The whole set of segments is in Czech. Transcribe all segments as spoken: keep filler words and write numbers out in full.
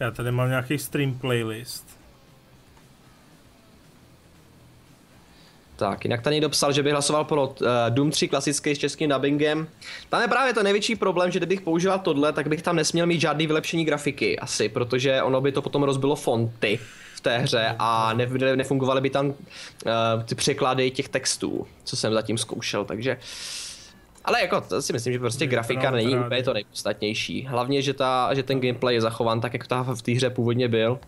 Já tady mám nějaký stream playlist. Tak, jinak tady někdo psal, že by hlasoval pro uh, Doom tři klasický s českým dubbingem. Tam je právě to největší problém, že kdybych používal tohle, tak bych tam nesměl mít žádný vylepšení grafiky asi, protože ono by to potom rozbilo fonty v té hře a ne, ne, nefungovaly by tam uh, ty překlady těch textů, co jsem zatím zkoušel, takže... Ale jako, to si myslím, že prostě grafika není úplně to nejpodstatnější. Hlavně, že, ta, že ten gameplay je zachován tak, jak ta v té hře původně byl.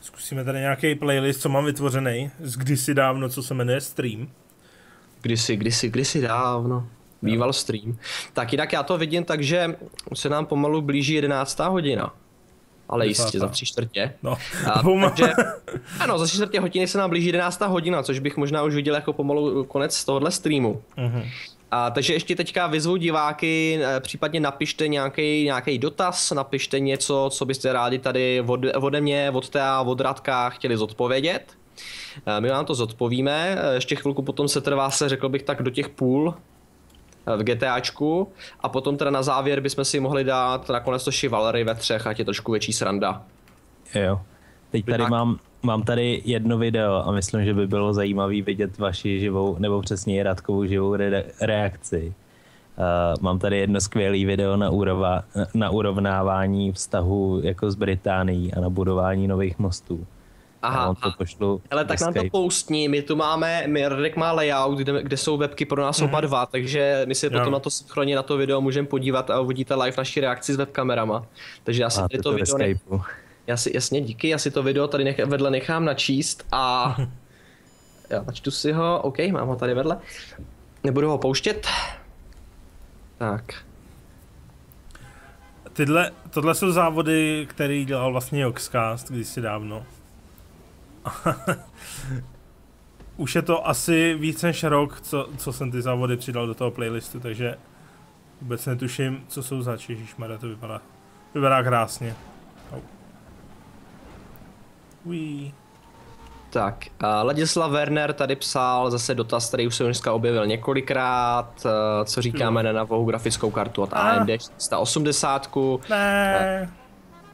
Zkusíme tady nějaký playlist, co mám vytvořený z kdysi dávno, co se jmenuje Stream. Kdysi, kdysi, kdysi dávno. Býval stream. Tak jinak já to vidím, takže se nám pomalu blíží jedenáctá hodina. Ale jistě, za tři čtvrtě. No. A, takže, ano, za tři čtvrtě hodiny se nám blíží jedenáctá hodina, což bych možná už viděl jako pomalu konec tohohle streamu. Uh-huh. A, takže ještě teďka vyzvu diváky, případně napište nějaký, nějaký dotaz, napište něco, co byste rádi tady od, ode mě, od Tea, od Radka chtěli zodpovědět. A my vám to zodpovíme, ještě chvilku potom se trvá se, řekl bych tak do těch půl v GTAčku a potom teda na závěr bychom si mohli dát nakonec to Chivalry ve třech, ať je trošku větší sranda. Jo, teď tady mám, mám tady jedno video a myslím, že by bylo zajímavé vidět vaši živou, nebo přesně Radkovou živou re- reakci. Uh, mám tady jedno skvělé video na, urova, na urovnávání vztahu jako s Británií a na budování nových mostů. Aha, ale tak nám to postní, my tu máme, my Radek má layout, kde, kde jsou webky pro nás oba dva, takže my se potom na to synchronně na to video můžeme podívat a uvidíte live naši reakci s webkamerama. Takže já si tady to video, ne... já si, jasně díky, já si to video tady nech, vedle nechám načíst a já načtu si ho, ok, mám ho tady vedle, nebudu ho pouštět, tak. Tyhle, tohle jsou závody, který dělal vlastně Oxcast kdysi dávno. Už je to asi víc než rok, co, co jsem ty závody přidal do toho playlistu, takže vůbec netuším, co jsou zač, ježišmarja, to vypadá, vypadá krásně. Uí. Tak, uh, Ladislav Werner tady psal zase dotaz, který už jsem dneska objevil několikrát, uh, co říkáme na novou grafickou kartu od A M D čtyři sta osmdesát. Ne. Uh,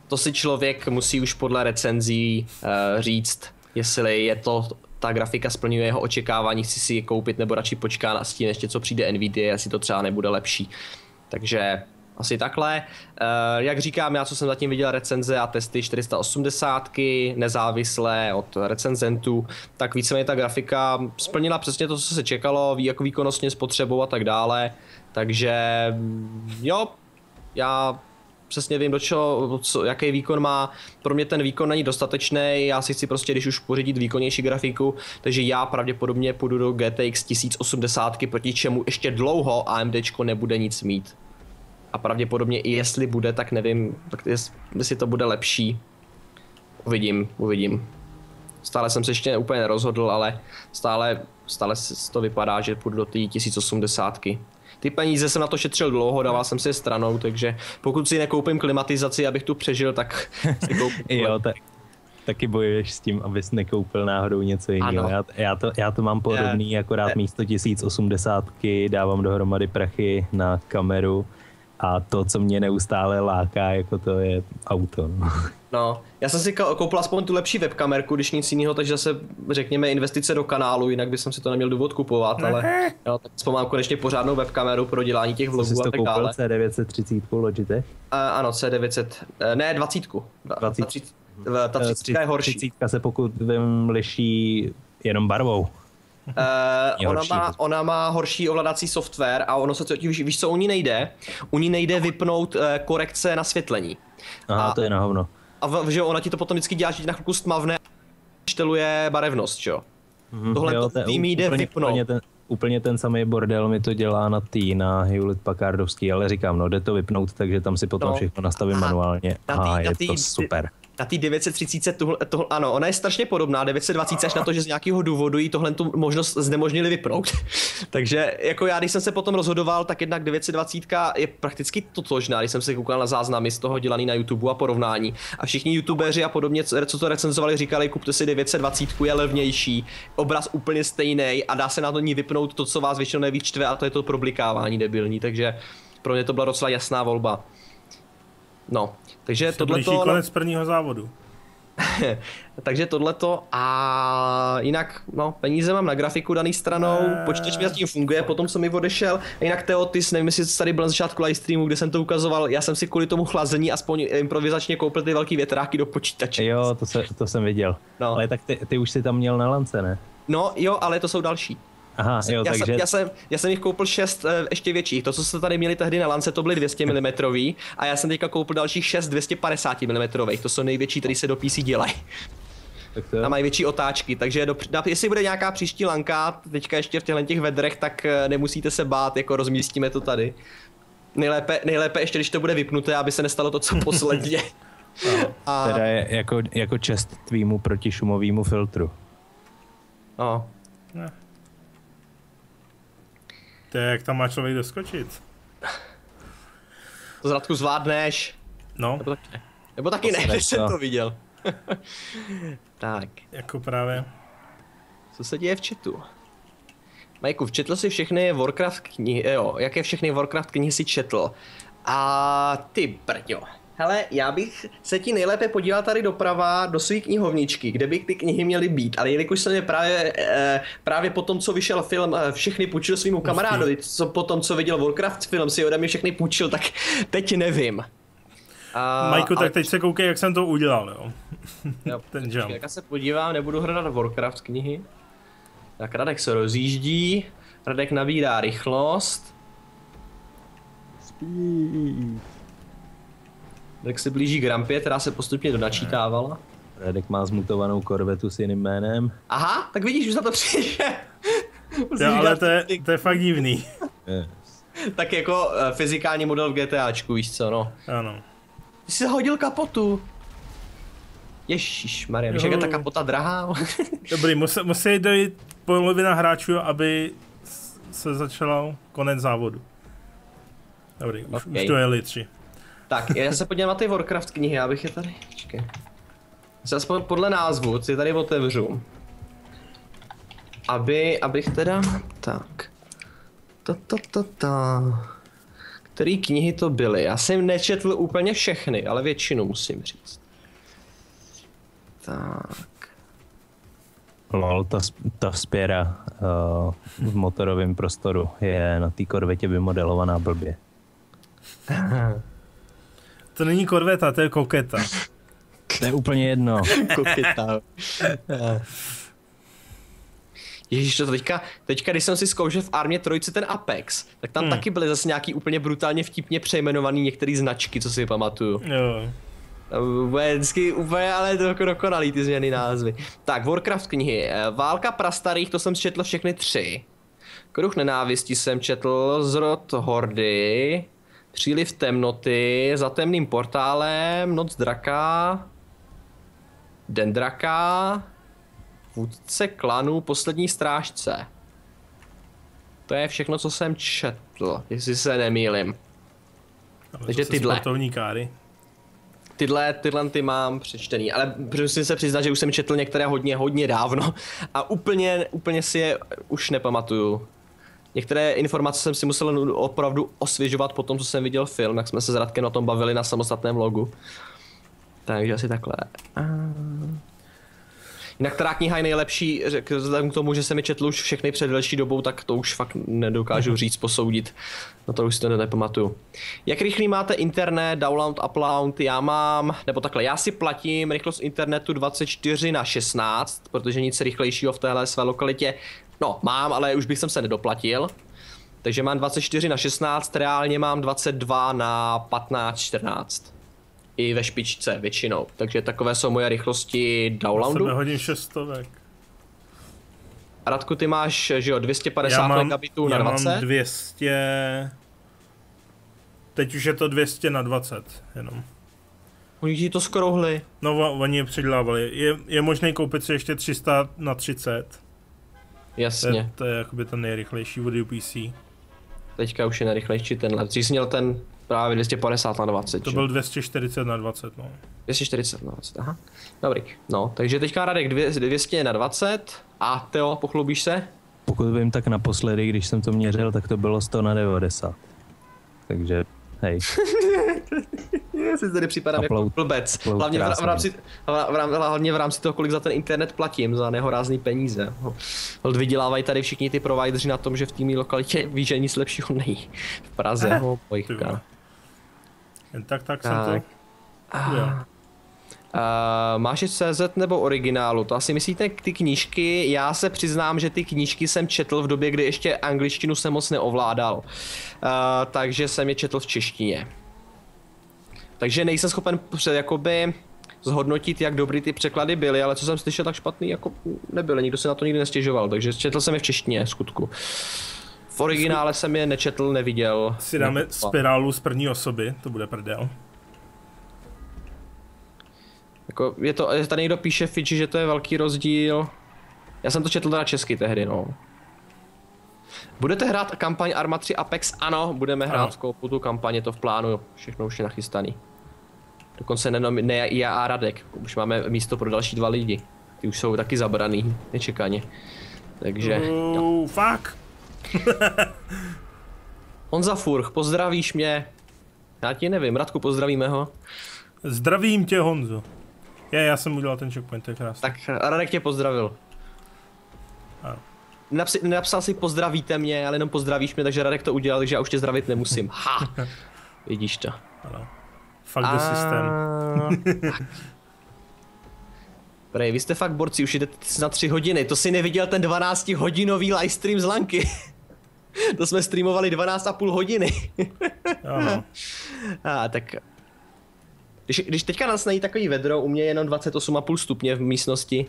to si člověk musí už podle recenzí uh, říct. Jestli je to, ta grafika splňuje jeho očekávání, chci si ji koupit nebo radši počká na stín, ještě co přijde NVIDIA, jestli to třeba nebude lepší. Takže asi takhle. E, jak říkám, já co jsem zatím viděl recenze a testy čtyři sta osmdesát, nezávislé od recenzentů, tak víceméně ta grafika splnila přesně to, co se čekalo, ví, jako výkonnostně spotřebou a tak dále. Takže jo, já... přesně vím, do čeho, co, jaký výkon má. Pro mě ten výkon není dostatečný, já si chci prostě, když už pořídit výkonnější grafiku, takže já pravděpodobně půjdu do G T X tisíc osmdesát, proti čemu ještě dlouho AMDčko nebude nic mít. A pravděpodobně i jestli bude, tak nevím, tak jestli to bude lepší. Uvidím, uvidím. Stále jsem se ještě úplně nerozhodl, ale stále, stále to vypadá, že půjdu do té tisíc osmdesát. Ty peníze jsem na to šetřil dlouho, dával jsem si je stranou, takže pokud si nekoupím klimatizaci, abych tu přežil, tak si koupím. Jo, tak, taky bojuješ s tím, abys nekoupil náhodou něco jiného. Já, já, to, já to mám podobný, je, akorát je. Místo tisíc osmdesát dávám dohromady prachy na kameru a to, co mě neustále láká, jako to je auto. No, já jsem si koupil aspoň tu lepší webkamerku, když nic jiného, takže zase řekněme investice do kanálu, jinak bych jsem si to neměl důvod kupovat, ale jo, tak aspoň mám konečně pořádnou webkameru pro dělání těch vlogů a tak dále. Jsi to koupil C devět set třicet Logitech? Uh, ano, C devět set, uh, ne dvacet. dvacet. Ta třicítka je horší. třicítka se pokud vím liší jenom barvou. Uh, ona, má, ona má horší ovladací software a ono se to, víš, víš co u ní nejde? U ní nejde vypnout uh, korekce na světlení. Aha, a, to je na hovno. A v, že ona ti to potom vždycky dělá, že ti na chvilku stmavne a šteluje barevnost, jo? Mm, tohle jo, to tým jde úplně, vypnout. Úplně ten, úplně ten samý bordel mi to dělá na tý, na Hewlett-Packardovský, ale říkám, no jde to vypnout, takže tam si potom no. všechno nastavím a, manuálně. Na tý, Aha, na tý, je to super. Na té devět set třicet, tuhle, tohle, ano, ona je strašně podobná, devět set dvacet až na to, že z nějakého důvodu jí tohle tu možnost znemožnili vypnout. Takže jako já, když jsem se potom rozhodoval, tak jednak devět set dvacet je prakticky totožná, když jsem se koukal na záznamy z toho dělaný na YouTube a porovnání. A všichni youtubeři a podobně, co to recenzovali, říkali, kupte si devět set dvacet, je levnější, obraz úplně stejný a dá se na to ní vypnout to, co vás většinou nejvíc čtve, a to je to problikávání debilní, takže pro mě to byla docela jasná volba. No, takže tohleto... Blíží konec prvního závodu. Takže tohleto a jinak, no, peníze mám na grafiku daný stranou, počítač mi zatím funguje, potom jsem mi odešel. A jinak Teo, ty jsi, nevím, jestli tady byl na začátku live streamu, kde jsem to ukazoval, já jsem si kvůli tomu chlazení aspoň improvizačně koupil ty velký větráky do počítače. Jo, to, se, to jsem viděl. No. Ale tak ty, ty už si tam měl na lance, ne? No jo, ale to jsou další. Aha, jo, já, takže... jsem, já, jsem, já jsem jich koupil šest e, ještě větších. To, co jste tady měli tehdy na lance, to byly dvě stě milimetrů a já jsem teďka koupil dalších šest dvě stě padesát milimetrů. To jsou největší, které se do P C dělají. To... A mají větší otáčky, takže do, na, jestli bude nějaká příští lanka, teďka ještě v těchto těch vedrech, tak nemusíte se bát, jako rozmístíme to tady. Nejlépe, nejlépe ještě, když to bude vypnuté, aby se nestalo to, co posledně. A... Teda je jako, jako čest tvýmu protišumovému filtru. No. Ne. To je, jak tam má člověk doskočit. To Zradku zvládneš. No. Nebo taky ne. Nebo taky ne, když jsem to viděl. Tak. Jako právě. Co se děje v chatu? Majku, včetl si všechny Warcraft knihy, jo, jaké všechny Warcraft knihy si četl? A ty brďo. Hele, já bych se ti nejlépe podíval tady doprava do své knihovničky, kde by ty knihy měly být, ale jelikož jsem je právě, eh, právě po tom, co vyšel film, eh, všechny půjčil svému kamarádovi, co po tom, co viděl Warcraft film, si ode mě všechny půjčil, tak teď nevím. A, Majku, tak ale... teď se koukej, jak jsem to udělal, jo. Jo ten jump. Jak já se podívám, nebudu hledat Warcraft knihy. Tak Radek se rozjíždí, Radek nabírá rychlost. Spíš. Radek se blíží k rampě, která se postupně donačítávala. Radek má zmutovanou korvetu s jiným jménem. Aha, tak vidíš, už za to přijde. Jo, ale to je, to je fakt divný. Yes. Tak jako uh, fyzikální model v GTAčku, víš co, no. Ano. Ty jsi hodil kapotu. Ježišmarja, víš, jak je ta kapota drahá. Dobrý, musí, musí dojít polovina hráčů, aby se začalo konec závodu. Dobrý, už, okay. Už dojeli tři. Tak, já se podívám na ty Warcraft knihy, já bych je tady, počkej. Já se aspoň podle názvu, si je tady otevřu. Aby, abych teda, tak. Ta, ta, ta, ta. Který knihy to byly? Já jsem nečetl úplně všechny, ale většinu musím říct. Tak. Lol, ta, ta spěra uh, v motorovém prostoru je na té korvetě vymodelovaná blbě. To není korveta, to je koketa. To je úplně jedno. Koketa. Ježíš, to teďka, teďka, když jsem si zkoušel v Armě trojce ten Apex, tak tam hmm. taky byly zase nějaký úplně brutálně vtipně přejmenovaný některé značky, co si pamatuju. Jo. Vždycky úplně, ale to dokonalý ty změny názvy. Tak, Warcraft knihy. Válka prastarých, to jsem četl všechny tři. Kruh nenávistí jsem četl, Zrod hordy. Příliv temnoty, Za temným portálem, Noc draka, Den draka, Vůdce klanu, Poslední strážce. To je všechno, co jsem četl, jestli se nemýlim. Ale takže tyhle. Sportovní káry. Tyhle, tyhle ty mám přečtený, ale musím se přiznat, že už jsem četl některé hodně, hodně dávno a úplně, úplně si je už nepamatuju. Některé informace jsem si musel opravdu osvěžovat po tom, co jsem viděl film, jak jsme se s Radkem o tom bavili na samostatném vlogu. Takže asi takhle. Jinak která kniha je nejlepší, vzhledem k tomu, že jsem mi četl už všechny před delší dobou, tak to už fakt nedokážu říct, posoudit. No to už si to nepamatuju. Jak rychlý máte internet, download, upload? Já mám, nebo takhle, já si platím rychlost internetu dvacet čtyři na šestnáct, protože nic rychlejšího v téhle své lokalitě no, mám, ale už bych jsem se nedoplatil. Takže mám dvacet čtyři na šestnáct, reálně mám dvacet dva na patnáct čtrnáct. I ve špičce většinou. Takže takové jsou moje rychlosti downloadu. Hodím šestovek. Radku, ty máš, že jo, dvě stě padesát megabitů na dvacet? Já mám dvě stě... Teď už je to dvě stě na dvacet, jenom. Oni ti to skrouhli. No, oni je přidlávali. Je, je možné koupit si ještě tři sta na třicet. Jasně. To, to je jakoby ten nejrychlejší od U P C. Teďka už je nejrychlejší tenhle. Dřív jsi měl ten právě dvě stě padesát na dvacet. To že? Byl dvě stě čtyřicet na dvacet, no. dvě stě čtyřicet na dvacet, aha. Dobrý. No, takže teďka Radek dvě stě na dvacet a Teo, pochlubíš se? Pokud vím, tak naposledy, když jsem to měřil, tak to bylo sto na devadesát. Takže hej. Já si zde připadám jako blbec. Hlavně v, v rámci, hlavně v rámci toho, kolik za ten internet platím, za nehorázný peníze. Vydělávají tady všichni ty provideři na tom, že v té lokalitě ví, že nic lepšího nejí. V Praze, ho, pojďka. Jen tak, tak, tak jsem to... A... Uh, máš C Z nebo originálu? To asi myslíte ty knížky. Já se přiznám, že ty knížky jsem četl v době, kdy ještě angličtinu jsem moc neovládal. Uh, takže jsem je četl v češtině. Takže nejsem schopen před, jakoby, zhodnotit, jak dobrý ty překlady byly, ale co jsem slyšel, tak špatný jako nebyly. Nikdo se na to nikdy nestěžoval, takže četl jsem je v češtině, skutku. V originále jsem je nečetl, neviděl. Si dáme nekupoval. Spirálu z první osoby, to bude prdel. Jako je to, tady někdo píše Fiji, že to je velký rozdíl. Já jsem to četl na česky tehdy, no. Budete hrát kampaň Arma tři Apex? Ano, budeme hrát ano. V koupu tu kampaň, je to v plánu, všechno už je nachystaný. Dokonce nejenom ne, já a Radek, už máme místo pro další dva lidi. Ty už jsou taky zabraný, nečekaně. Takže... Uh, fuck. Honza Furch, pozdravíš mě? Já ti nevím, Radku, pozdravíme ho. Zdravím tě, Honzo. Já, já jsem udělal ten checkpoint, to je krásný. Tak Radek tě pozdravil. Ano. Napsi, napsal si pozdravíte mě, ale jenom pozdravíš mě, takže Radek to udělal, takže já už tě zdravit nemusím. Ha! Vidíš to. Ano. Fuck the system. Prej, vy jste fakt borci, už jdete na tři hodiny. To si neviděl ten dvanáctihodinový livestream z Lanky. To jsme streamovali dvanáct a půl hodiny. Ano. A tak... Když, když teďka nás nají takový vedro, u mě je jenom dvacet osm a půl stupně v místnosti.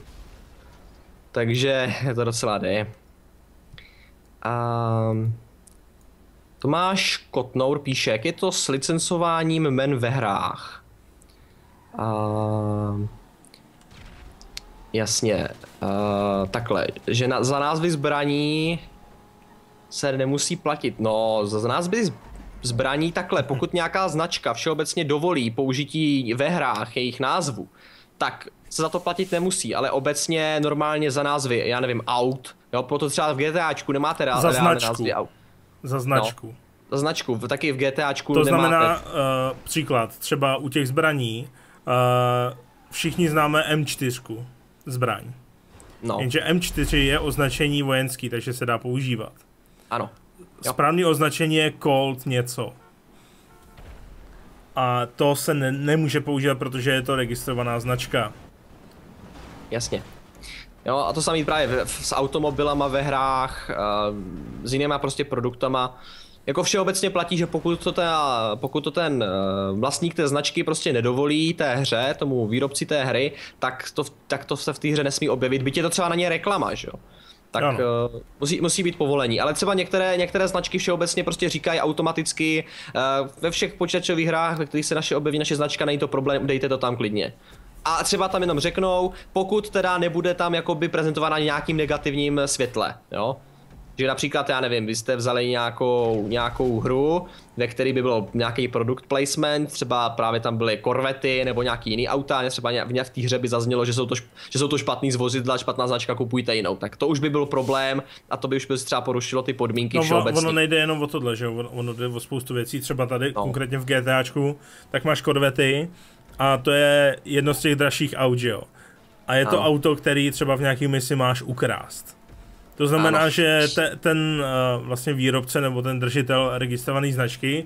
Takže to docela jde. A... Tomáš Kotnauer píše, jak je to s licencováním men ve hrách. A... Jasně, a... takhle, že na, za názvy zbraní se nemusí platit. No, za názvy zbraní. Zbraní takhle, pokud nějaká značka všeobecně dovolí použití ve hrách jejich názvu, tak se za to platit nemusí, ale obecně normálně za názvy, já nevím, aut, jo, proto třeba v GTAčku nemáte reálné názvy aut. Za značku. No, za značku, taky v GTAčku to nemáte. To znamená, uh, příklad, třeba u těch zbraní, uh, všichni známe M čtyři zbraň, no. Jenže M čtyři je označení vojenský, takže se dá používat. Ano. Správné označení je Colt něco. A to se ne, nemůže používat, protože je to registrovaná značka. Jasně. Jo, a to samé právě v, v, s automobilama ve hrách, uh, s jinýma prostě produktama. Jako všeobecně platí, že pokud to, ta, pokud to ten uh, vlastník té značky prostě nedovolí té hře, tomu výrobci té hry, tak to, tak to se v té hře nesmí objevit, byť je to třeba na ně reklama, že jo. Tak uh, musí, musí být povolení, ale třeba některé, některé značky všeobecně prostě říkají automaticky uh, ve všech počítačových hrách, ve kterých se naše objeví naše značka, není to problém, dejte to tam klidně. A třeba tam jenom řeknou, pokud teda nebude tam jakoby prezentována nějakým negativním světle, jo. Že například, já nevím, vy jste vzali nějakou, nějakou hru, ve které by bylo nějaký product placement, třeba právě tam byly korvety nebo nějaký jiný auta, třeba v té hře by zaznělo, že jsou to, že jsou to špatný z vozidla, špatná značka, kupujte jinou. Tak to už by byl problém a to by už by třeba porušilo ty podmínky no, všeobecně. Ono nejde jenom o tohle, že ono jde o spoustu věcí, třeba tady no. Konkrétně v GTAčku, tak máš korvety a to je jedno z těch dražších aut, že jo. A je to no. Auto, který třeba v nějaký misi máš ukrást. To znamená, ano. Že te, ten uh, vlastně výrobce nebo ten držitel registrované značky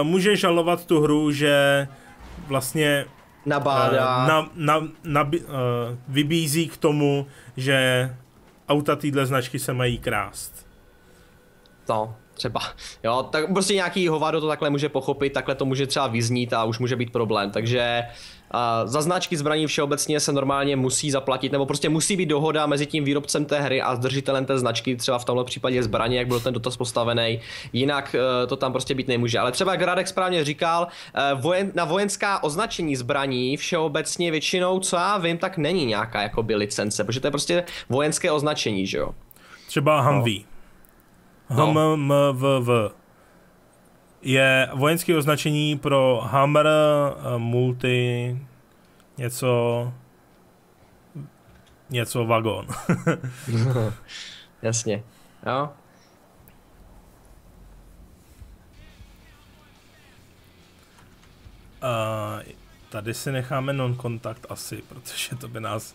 uh, může žalovat tu hru, že vlastně nabádá. Uh, na, na, na, uh, vybízí k tomu, že auta téhle značky se mají krást. No, třeba. Jo, tak prostě nějaký hovado to takhle může pochopit, takhle to může třeba vyznít a už může být problém, takže... Uh, za značky zbraní všeobecně se normálně musí zaplatit, nebo prostě musí být dohoda mezi tím výrobcem té hry a držitelem té značky, třeba v tomhle případě zbraně, jak byl ten dotaz postavený, jinak uh, to tam prostě být nemůže. Ale třeba jak Radek správně říkal, uh, vojen, na vojenská označení zbraní všeobecně většinou, co já vím, tak není nějaká jakoby licence, protože to je prostě vojenské označení, že jo? Třeba Humvee. H M M V V je vojenské označení pro Hammer, multi, něco, něco vagón. Jasně, jo. Uh, tady si necháme non-kontakt asi, protože to by nás,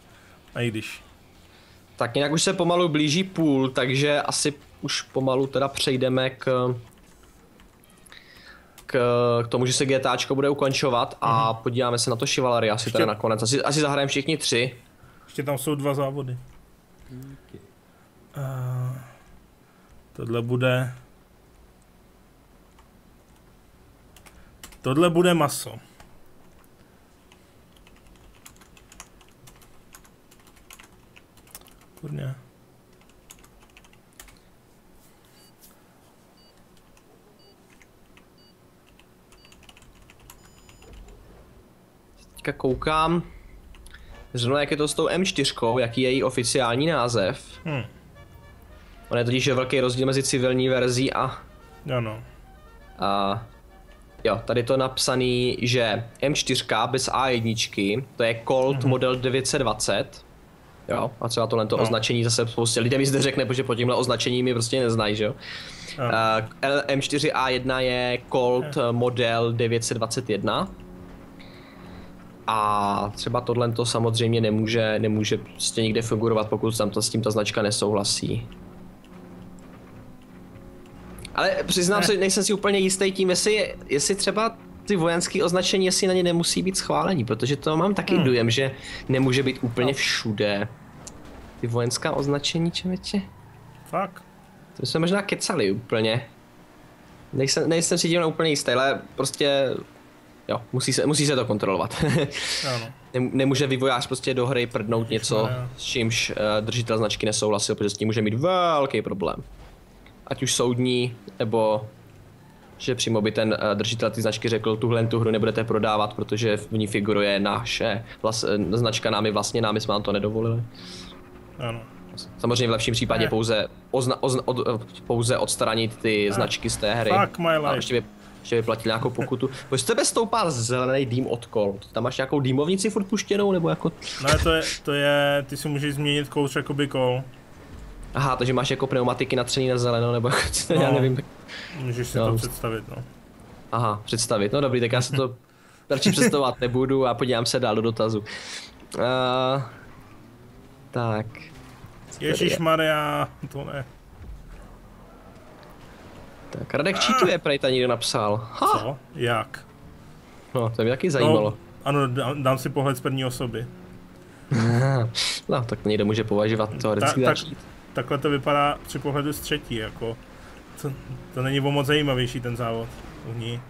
a i když. Tak jinak už se pomalu blíží půl, takže asi už pomalu teda přejdeme k, k, k tomu, že se GTAčko bude ukončovat a mhm. podíváme se na to Chivalry asi ještě... teda nakonec. Asi, asi zahrajeme všichni tři. Ještě tam jsou dva závody. Díky. Uh, tohle bude... Tohle bude maso. Kurně. Teďka koukám zrovna, jak je to s tou M čtyřkou, jaký je její oficiální název. Hmm. On je totiž velký rozdíl mezi civilní verzí a... Ano. A... Jo, tady to je napsaný, že M čtyři bez A jedna, to je Colt mm-hmm. model devět set dvacet. Jo, a co na tohle to no. označení zase spoustě lidem mi zde řekne, protože po tímhle označení mi prostě neznají, že jo. No. Uh, M čtyři A jedna je Colt no. model devět set dvacet jedna. A třeba tohle to samozřejmě nemůže, nemůže prostě nikde figurovat, pokud tam to, s tím ta značka nesouhlasí. Ale přiznám se, nejsem si úplně jistý tím, jestli, jestli třeba ty vojenské označení, jestli na ně nemusí být schválení, protože to mám taky hmm. dojem, že nemůže být úplně všude. Ty vojenská označení, čevětě? Fakt. To jsme možná kecali úplně. Nejsem, nejsem si tím úplně jistý, ale prostě jo, musí se, musí se to kontrolovat. Ano. Nemůže vývojář prostě do hry prdnout něco, s čímž držitel značky nesouhlasil, protože s tím může mít velký problém. Ať už soudní, nebo že přímo by ten držitel ty značky řekl, tuhle tu hru nebudete prodávat, protože v ní figuruje naše vlast, značka námi vlastně, námi jsme vám to nedovolili. Ano. Samozřejmě v lepším případě ne. pouze, ozna, ozna, od, pouze odstranit ty ne. značky z té hry. Fuck my life. A ještě, by, ještě by platil nějakou pokutu. Proč z tebe stoupá zelený dým od kol? Tam máš nějakou dýmovnici furt puštěnou, nebo jako... Ne, to je, to je, ty si můžeš změnit kouř jakoby kol. Aha, takže máš jako pneumatiky natřený na zeleno, nebo jako to, no, já nevím. Můžeš si no. to představit, no. Aha, představit, no dobrý, tak já se to radši představovat nebudu a podívám se dál do dotazu. Uh, tak. Ježišmarja, to ne. Tak, Radek cheatuje, ah. prej, ta někdo napsal. Ha. Co? Jak? No, to mě taky zajímalo. No, ano, dám, dám si pohled z první osoby. No, tak někdo může považovat to vždycky za cheat. Takhle to vypadá při pohledu z třetí, jako. To, to není o moc zajímavější ten závod. Uhni.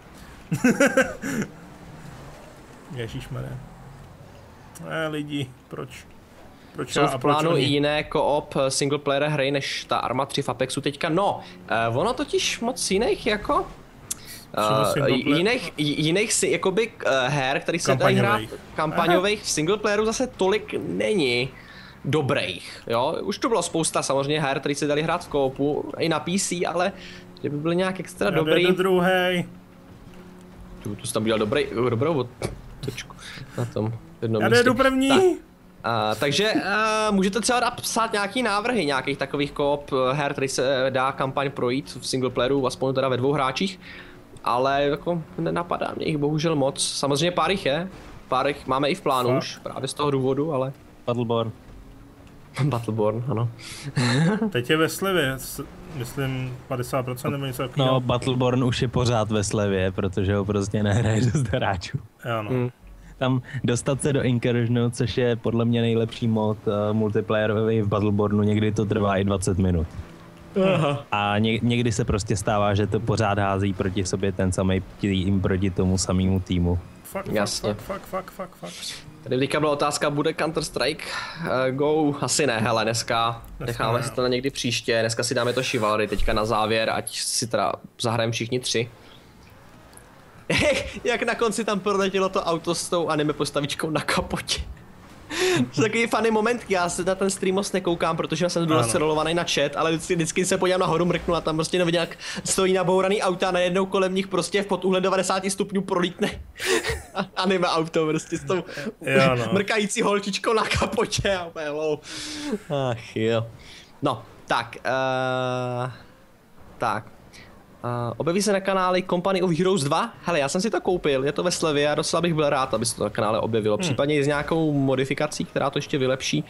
Ježíšmaré. Eh, lidi, proč? Proč já a proč oni? Jsou v plánu jiné co-op singleplayer hry než ta Arma tři v Apexu teďka. No, eh, ono totiž moc jiných, jako... Uh, jiných, jiných si, jakoby, uh, her, který se tady hrát, kampaňových v singleplayeru zase tolik není dobrých, jo. Už to bylo spousta samozřejmě her, který se dali hrát v koupu, i na P C, ale že by byly nějak extra já dobrý. Já jde do druhej. Tu, tu jsi tam udělal dobrý, dobrou točku na tom jednom místě. Já jde do první. Tak. Uh, takže uh, můžete třeba dát psát nějaký návrhy nějakých takových co-op her, který se dá kampaň projít v singleplayeru, aspoň teda ve dvou hráčích. Ale jako nenapadá mě jich bohužel moc. Samozřejmě pár jich je, pár jich máme i v plánu Fakt. už, právě z toho důvodu, ale... Battleborn. Battleborn, ano. Teď je ve slevě, myslím padesát procent nebo něco takového. No, Battleborn už je pořád ve slevě, protože ho prostě nehraje dost hráčů. Ano. Mm. Tam dostat se do Incursionu, což je podle mě nejlepší mod multiplayerový v Battlebornu, někdy to trvá i dvacet minut. Aha. A ně, někdy se prostě stává, že to pořád hází proti sobě ten samý tým proti tomu samému týmu. Fakt, jasně. Fakt, fakt, fakt, fakt. Tady teďka byla otázka, bude Counter-Strike uh, Go? Asi ne, hele, dneska. dneska necháme si to na někdy příště, dneska si dáme to Chivalry teďka na závěr, ať si teda zahrajeme všichni tři. Jak na konci tam proletělo to auto s tou anime postavičkou na kapotě. To je takový funny moment, já se na ten stream moc nekoukám, protože já jsem doloscerolovaný na chat, ale vždycky, vždycky se podívám nahoru, mrknu a tam prostě nevidím, jak stojí nabouraný auta a najednou kolem nich prostě v pod úhlem devadesát stupňů prolítne anime auto prostě s tou jo, no. mrkající holčičkou na kapotě a hello. Ach jo. No, tak. Uh, tak. Uh, objeví se na kanále Company of Heroes dva. Hele, já jsem si to koupil, je to ve slevě a docela bych byl rád, aby se to na kanále objevilo. Hmm. Případně i s nějakou modifikací, která to ještě vylepší.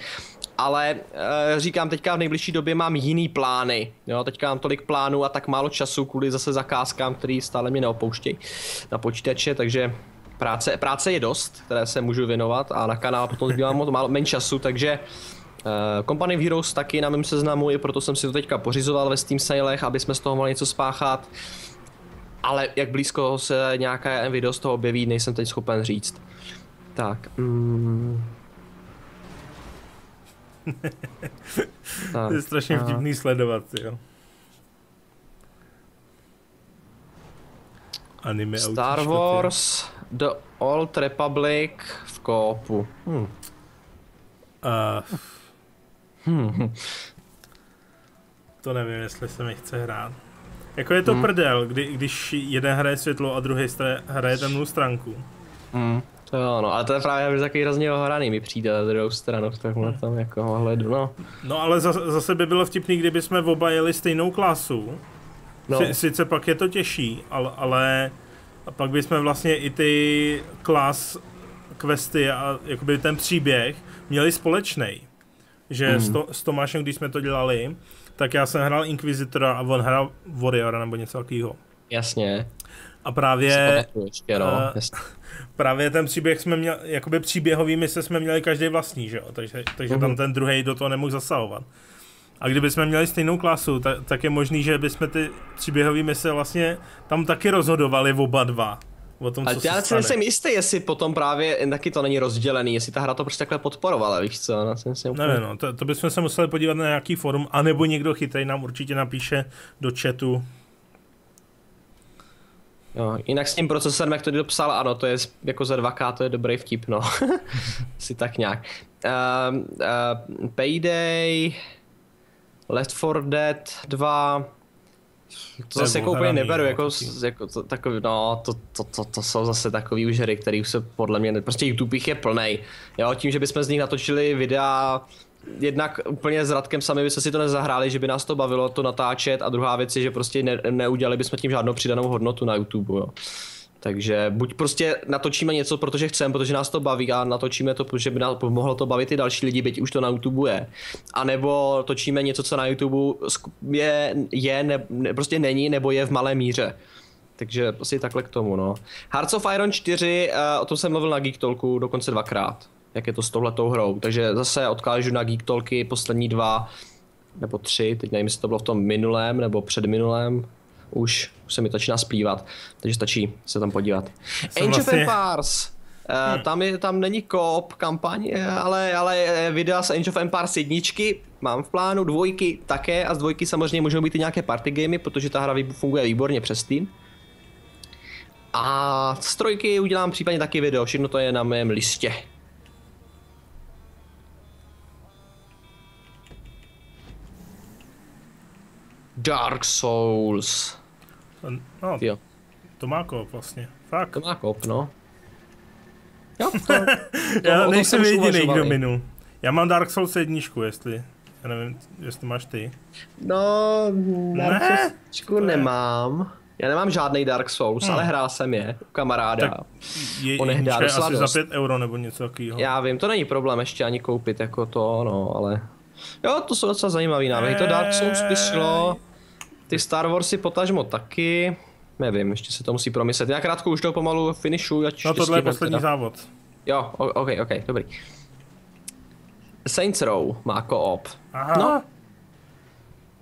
Ale uh, říkám, teďka v nejbližší době mám jiný plány. Jo, teďka mám tolik plánů a tak málo času kvůli zase zakázkám, který stále mě neopouštějí na počítače, takže práce, práce je dost, které se můžu věnovat a na kanál potom zbývám málo méně času, takže Company of Heroes taky na mém seznamu, i proto jsem si to teďka pořizoval ve Steam Salech, aby jsme z toho mohli něco spáchat. Ale jak blízko se nějaká video z toho objeví, nejsem teď schopen říct. Tak. Mm. To je strašně vtipný sledovat, jo. Anime Star autičko, Wars, The Old Republic v koopu. Hmm. Uh. Hmm. To nevím, jestli se mi chce hrát. Jako je to hmm. prdel, kdy, když jeden hraje světlo a druhý hraje temnou stránku. Hmm. To jo, no, ale to je právě takový hrozně ohraný, mi přijde na druhou stranu v tomhle hmm. tam jako ohledu, no. No ale zase, zase by bylo vtipný, kdyby jsme oba jeli stejnou klasu. No. Sice pak je to těžší, ale, ale pak bychom vlastně i ty klas, questy a jakoby ten příběh měli společný. Že mm. s, to, s Tomášem, když jsme to dělali, tak já jsem hrál Inquisitora a on hrál Warriora nebo něco takového. Jasně. A právě ještě, no. a, právě ten příběh jsme měli, jakoby příběhový mise jsme měli každý vlastní, že jo? Takže, takže mm. tam ten druhý do toho nemohl zasahovat. A kdyby jsme měli stejnou klasu, tak, tak je možný, že bychom ty příběhový mise vlastně tam taky rozhodovali oba dva. O tom, ale co já si nejsem jistý, jestli potom právě taky to není rozdělený, jestli ta hra to prostě takhle podporovala, víš co? Já si myslím, úplně... Nevím, no, to, to bychom se museli podívat na nějaký forum, anebo někdo chytrej nám určitě napíše do chatu. No, jinak s tím procesorem, jak to dopsal, ano, to je jako za dva ká, to je dobrý vtip, no. Si tak nějak. Uh, uh, Payday, Left four Dead two, to zase jako úplně neberu, jako, jako to, takový, no to, to, to, to jsou zase takový už hry, který už se podle mě, prostě YouTube jich je plnej, jo, tím, že bychom z nich natočili videa, jednak úplně s Radkem sami bychom si to nezahráli, že by nás to bavilo to natáčet a druhá věc je, že prostě ne, neudělali bychom tím žádnou přidanou hodnotu na YouTube, jo. Takže buď prostě natočíme něco, protože chceme, protože nás to baví a natočíme to, protože by nás mohlo to bavit i další lidi, byť už to na YouTube je. A nebo točíme něco, co na YouTube je, je ne, ne, prostě není, nebo je v malé míře. Takže prostě takhle k tomu, no. Hearts of Iron čtyři, o tom jsem mluvil na GeekTalku dokonce dvakrát, jak je to s touhletou hrou. Takže zase odkážu na GeekTalky poslední dva, nebo tři, teď nevím, jestli to bylo v tom minulém, nebo předminulém. Už, už se mi začíná splývat, takže stačí se tam podívat. Age vlastně... of Empires, hmm. tam, je, tam není co-op kampaň, ale, ale videa z Age of Empires jedničky mám v plánu, dvojky také a z dvojky samozřejmě můžou být i nějaké party gamey, protože ta hra funguje výborně přes Steam. A z trojky udělám případně taky video, všechno to je na mém listě. Dark Souls. No, Tio. To má kop vlastně, fakt. To má kop, no. Jo, to, to, já nejsem jediný, kdo minul. Já mám Dark Souls jedničku, jestli, já nevím, jestli máš ty. No, Dark ne? Souls jedničku nemám. Já nemám žádný Dark Souls, no. Ale hrál jsem je, kamaráda. Tak je, on je hrál asi dost. Za pět euro nebo něco takového. Já vím, to není problém ještě ani koupit jako to, no, ale... Jo, to jsou docela zajímavý návrhy, to Dark Souls by šlo. Ty Star Warsy potažmo taky, nevím, ještě se to musí promyslet. Já krátko už to pomalu finishu. No tohle je poslední teda. Závod. Jo, ok, ok, dobrý. Saints Row má co-op. Aha. No.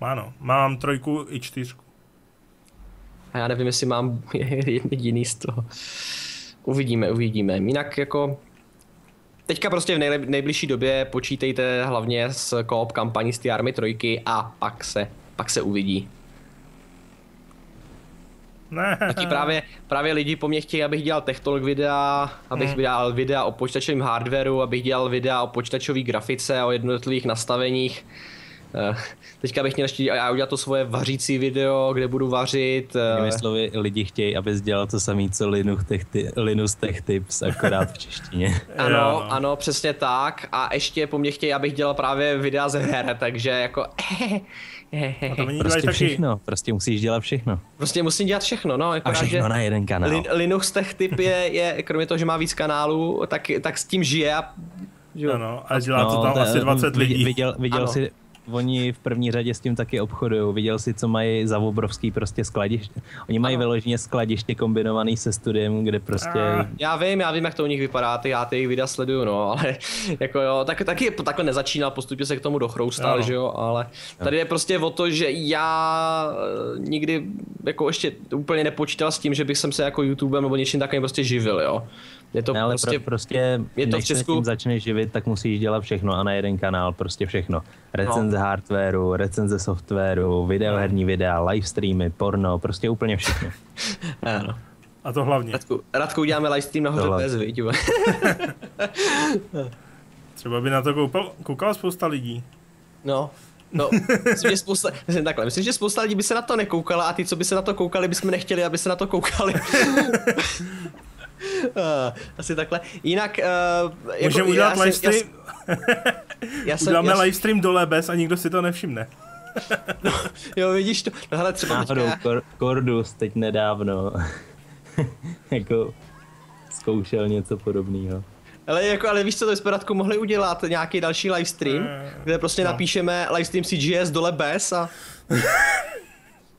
Ano, mám trojku i čtyřku. A já nevím, jestli mám jediný z toho. Uvidíme, uvidíme. Jinak jako... Teďka prostě v nejbližší době počítejte hlavně s co-op kampaní z té Army trojky a pak se, pak se uvidí. Ne. Taky právě, právě lidi po mně chtějí, abych dělal technolog videa, abych hmm. dělal videa o počítačovém hardwareu, abych dělal videa o počítačové grafice, o jednotlivých nastaveních. Teďka bych měl ještě já udělat to svoje vařící video, kde budu vařit. Jinými slovy, lidi chtějí, abys dělal to samé, co Linus Tech Tips, akorát v češtině. Ano, ano, přesně tak. A ještě po mně chtějí, abych dělal právě videa ze her, takže jako... A to prostě všechno, prostě musíš dělat všechno. Prostě musím dělat všechno, no. Jako a všechno rád, na jeden kanál. Linus Tech Tip je, je, kromě toho, že má víc kanálů, tak, tak s tím žije a... Ano, a dělá no, to tam to, asi dvacet lidí. Viděl, viděl si, oni v první řadě s tím taky obchodují. Viděl si, co mají za obrovský prostě skladiště. Oni mají vyloženě skladiště kombinovaný se studiem, kde prostě... Já vím, já vím, jak to u nich vypadá, ty, já ty jejich videa sleduju, no, ale jako jo, tak, taky takhle nezačínal, postupně se k tomu dochroustal, že jo, ale tady je prostě o to, že já nikdy jako ještě úplně nepočítal s tím, že bych jsem se jako YouTubem nebo něčím takovým prostě živil, jo. Je to ne, ale prostě, pro, prostě je to než v Česku... se tím začneš živit, tak musíš dělat všechno a na jeden kanál prostě všechno. Recenze no. hardwaru, recenze softwaru, videoherní no. videa, livestreamy, porno, prostě úplně všechno. Ano. A to hlavně. Radku, Radku uděláme livestream nahoře bez, viď? Třeba by na to koupal, koukal spousta lidí. No. No, myslím, že spousta, myslím, takhle, myslím, že spousta lidí by se na to nekoukala a ty, co by se na to koukali, bychom nechtěli, aby se na to koukali. Uh, asi takhle. Jinak... Uh, jako, můžeme udělat livestream? Uděláme livestream dole bez a nikdo si to nevšimne. No, jo, vidíš to. No hele, třeba teďka... Kor, Kordus teď nedávno jako zkoušel něco podobného. Ale, jako, ale víš co, to bychom Radku mohli udělat nějaký další livestream, uh, kde prostě no. napíšeme livestream C G S dole bez a...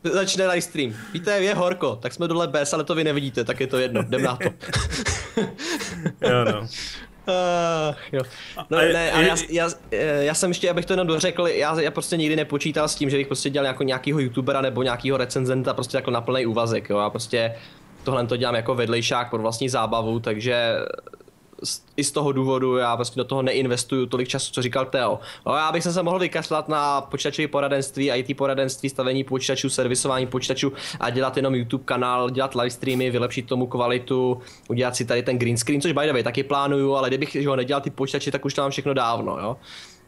Začne livestream. Víte, je horko, tak jsme dole bez, ale to vy nevidíte, tak je to jedno, jdem na to. Jo no. Uh, jo. No ne, a já, já, já jsem ještě, abych to jenom dořekl, já, já prostě nikdy nepočítal s tím, že bych prostě dělal jako nějakýho youtubera nebo nějakýho recenzenta prostě jako na plný úvazek, jo, a prostě tohle to dělám jako vedlejšák pro vlastní zábavu, takže... I z toho důvodu já prostě do toho neinvestuju tolik času, co říkal Teo. No, já bych se mohl vykašlat na počítačové poradenství, I T poradenství, stavení počítačů, servisování počítačů a dělat jenom YouTube kanál, dělat livestreamy, vylepšit tomu kvalitu, udělat si tady ten green screen, což by the way taky plánuju, ale kdybych ho nedělal ty počítače, tak už to mám všechno dávno, jo.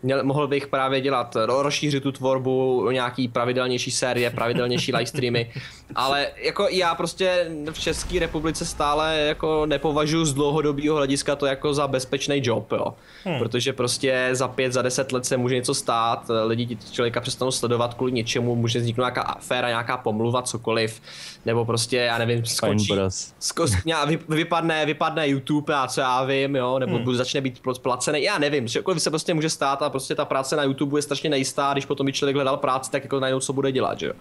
Měl, mohl bych právě dělat, rozšířit tu tvorbu o nějaký pravidelnější série, pravidelnější livestreamy, ale jako já prostě v České republice stále jako nepovažuji z dlouhodobého hlediska to jako za bezpečný job, jo. Hmm. Protože prostě za pět, za deset let se může něco stát, lidi člověka přestanou sledovat kvůli něčemu, může vzniknout nějaká aféra, nějaká pomluva, cokoliv, nebo prostě, já nevím, skočí, skočí vy, vypadne, vypadne YouTube, já co já vím, jo, nebo hmm. začne být placený, já nevím, cokoliv se prostě může stát. Prostě ta práce na YouTube je strašně nejistá, když potom by člověk hledal práci, tak jako najednou co bude dělat, že jo.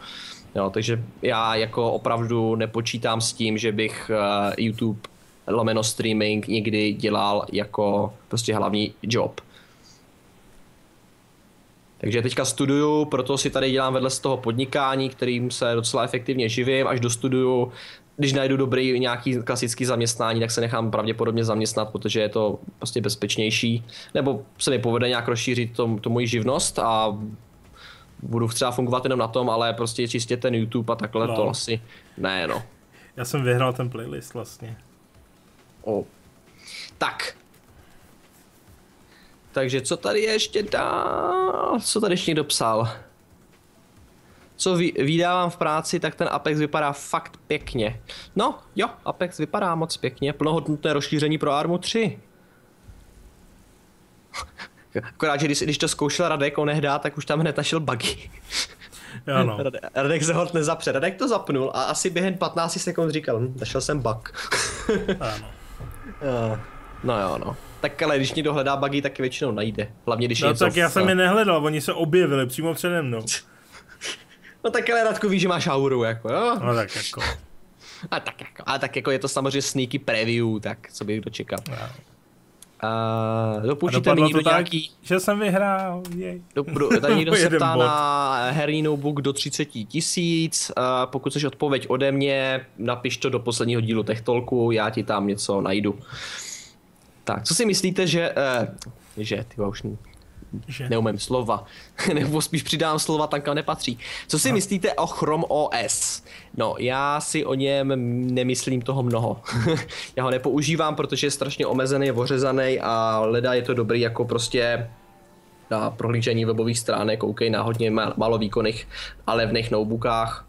No, takže já jako opravdu nepočítám s tím, že bych uh, YouTube lomeno streaming někdy dělal jako prostě hlavní job. Takže teďka studuju, proto si tady dělám vedle z toho podnikání, kterým se docela efektivně živím, až dostuduju. Když najdu dobrý nějaký klasický zaměstnání, tak se nechám pravděpodobně zaměstnat, protože je to prostě bezpečnější. Nebo se mi povede nějak rozšířit to, to moji živnost a budu třeba fungovat jenom na tom, ale prostě čistě ten YouTube a takhle no. to asi ne, no. Já jsem vyhrál ten playlist vlastně. O. Tak. Takže co tady ještě dál? Co tady ještě někdo psal? Co vydávám v práci, tak ten Apex vypadá fakt pěkně. No jo, Apex vypadá moc pěkně, plnohodnotné rozšíření pro Armu tři. Akorát, že když, když to zkoušel Radek, on nehdá, tak už tam hned našel bugy. Ano. Radek se hod nezapře, Radek to zapnul a asi během patnácti sekund říkal, hm, našel jsem bug. Ano. No jo, no. Tak ale když někdo hledá bugy, tak je většinou najde. Hlavně když no, je tak v... já jsem je nehledal, oni se objevili přímo přede mnou. No tak ale Radku víš, že máš auru, jako jo? No tak jako. A tak jako, a tak jako je to samozřejmě sneaky preview, tak co bych dočekal. No. Uh, dopůjčíte mi někdo tak, nějaký... že jsem vyhrál, jej. Do, do, tady někdo se ptá na herní notebook do třiceti tisíc, uh, pokud chceš odpověď ode mě, napiš to do posledního dílu Techtolku, já ti tam něco najdu. Tak, co si myslíte, že... Uh, že, ty už... Že? Neumím slova, nebo spíš přidám slova, tam kam nepatří. Co si no. myslíte o Chrome O S? No, já si o něm nemyslím toho mnoho. Já ho nepoužívám, protože je strašně omezený, ořezaný a leda je to dobrý jako prostě na prohlížení webových stránek, koukej na hodně málo výkonných a levných notebookách.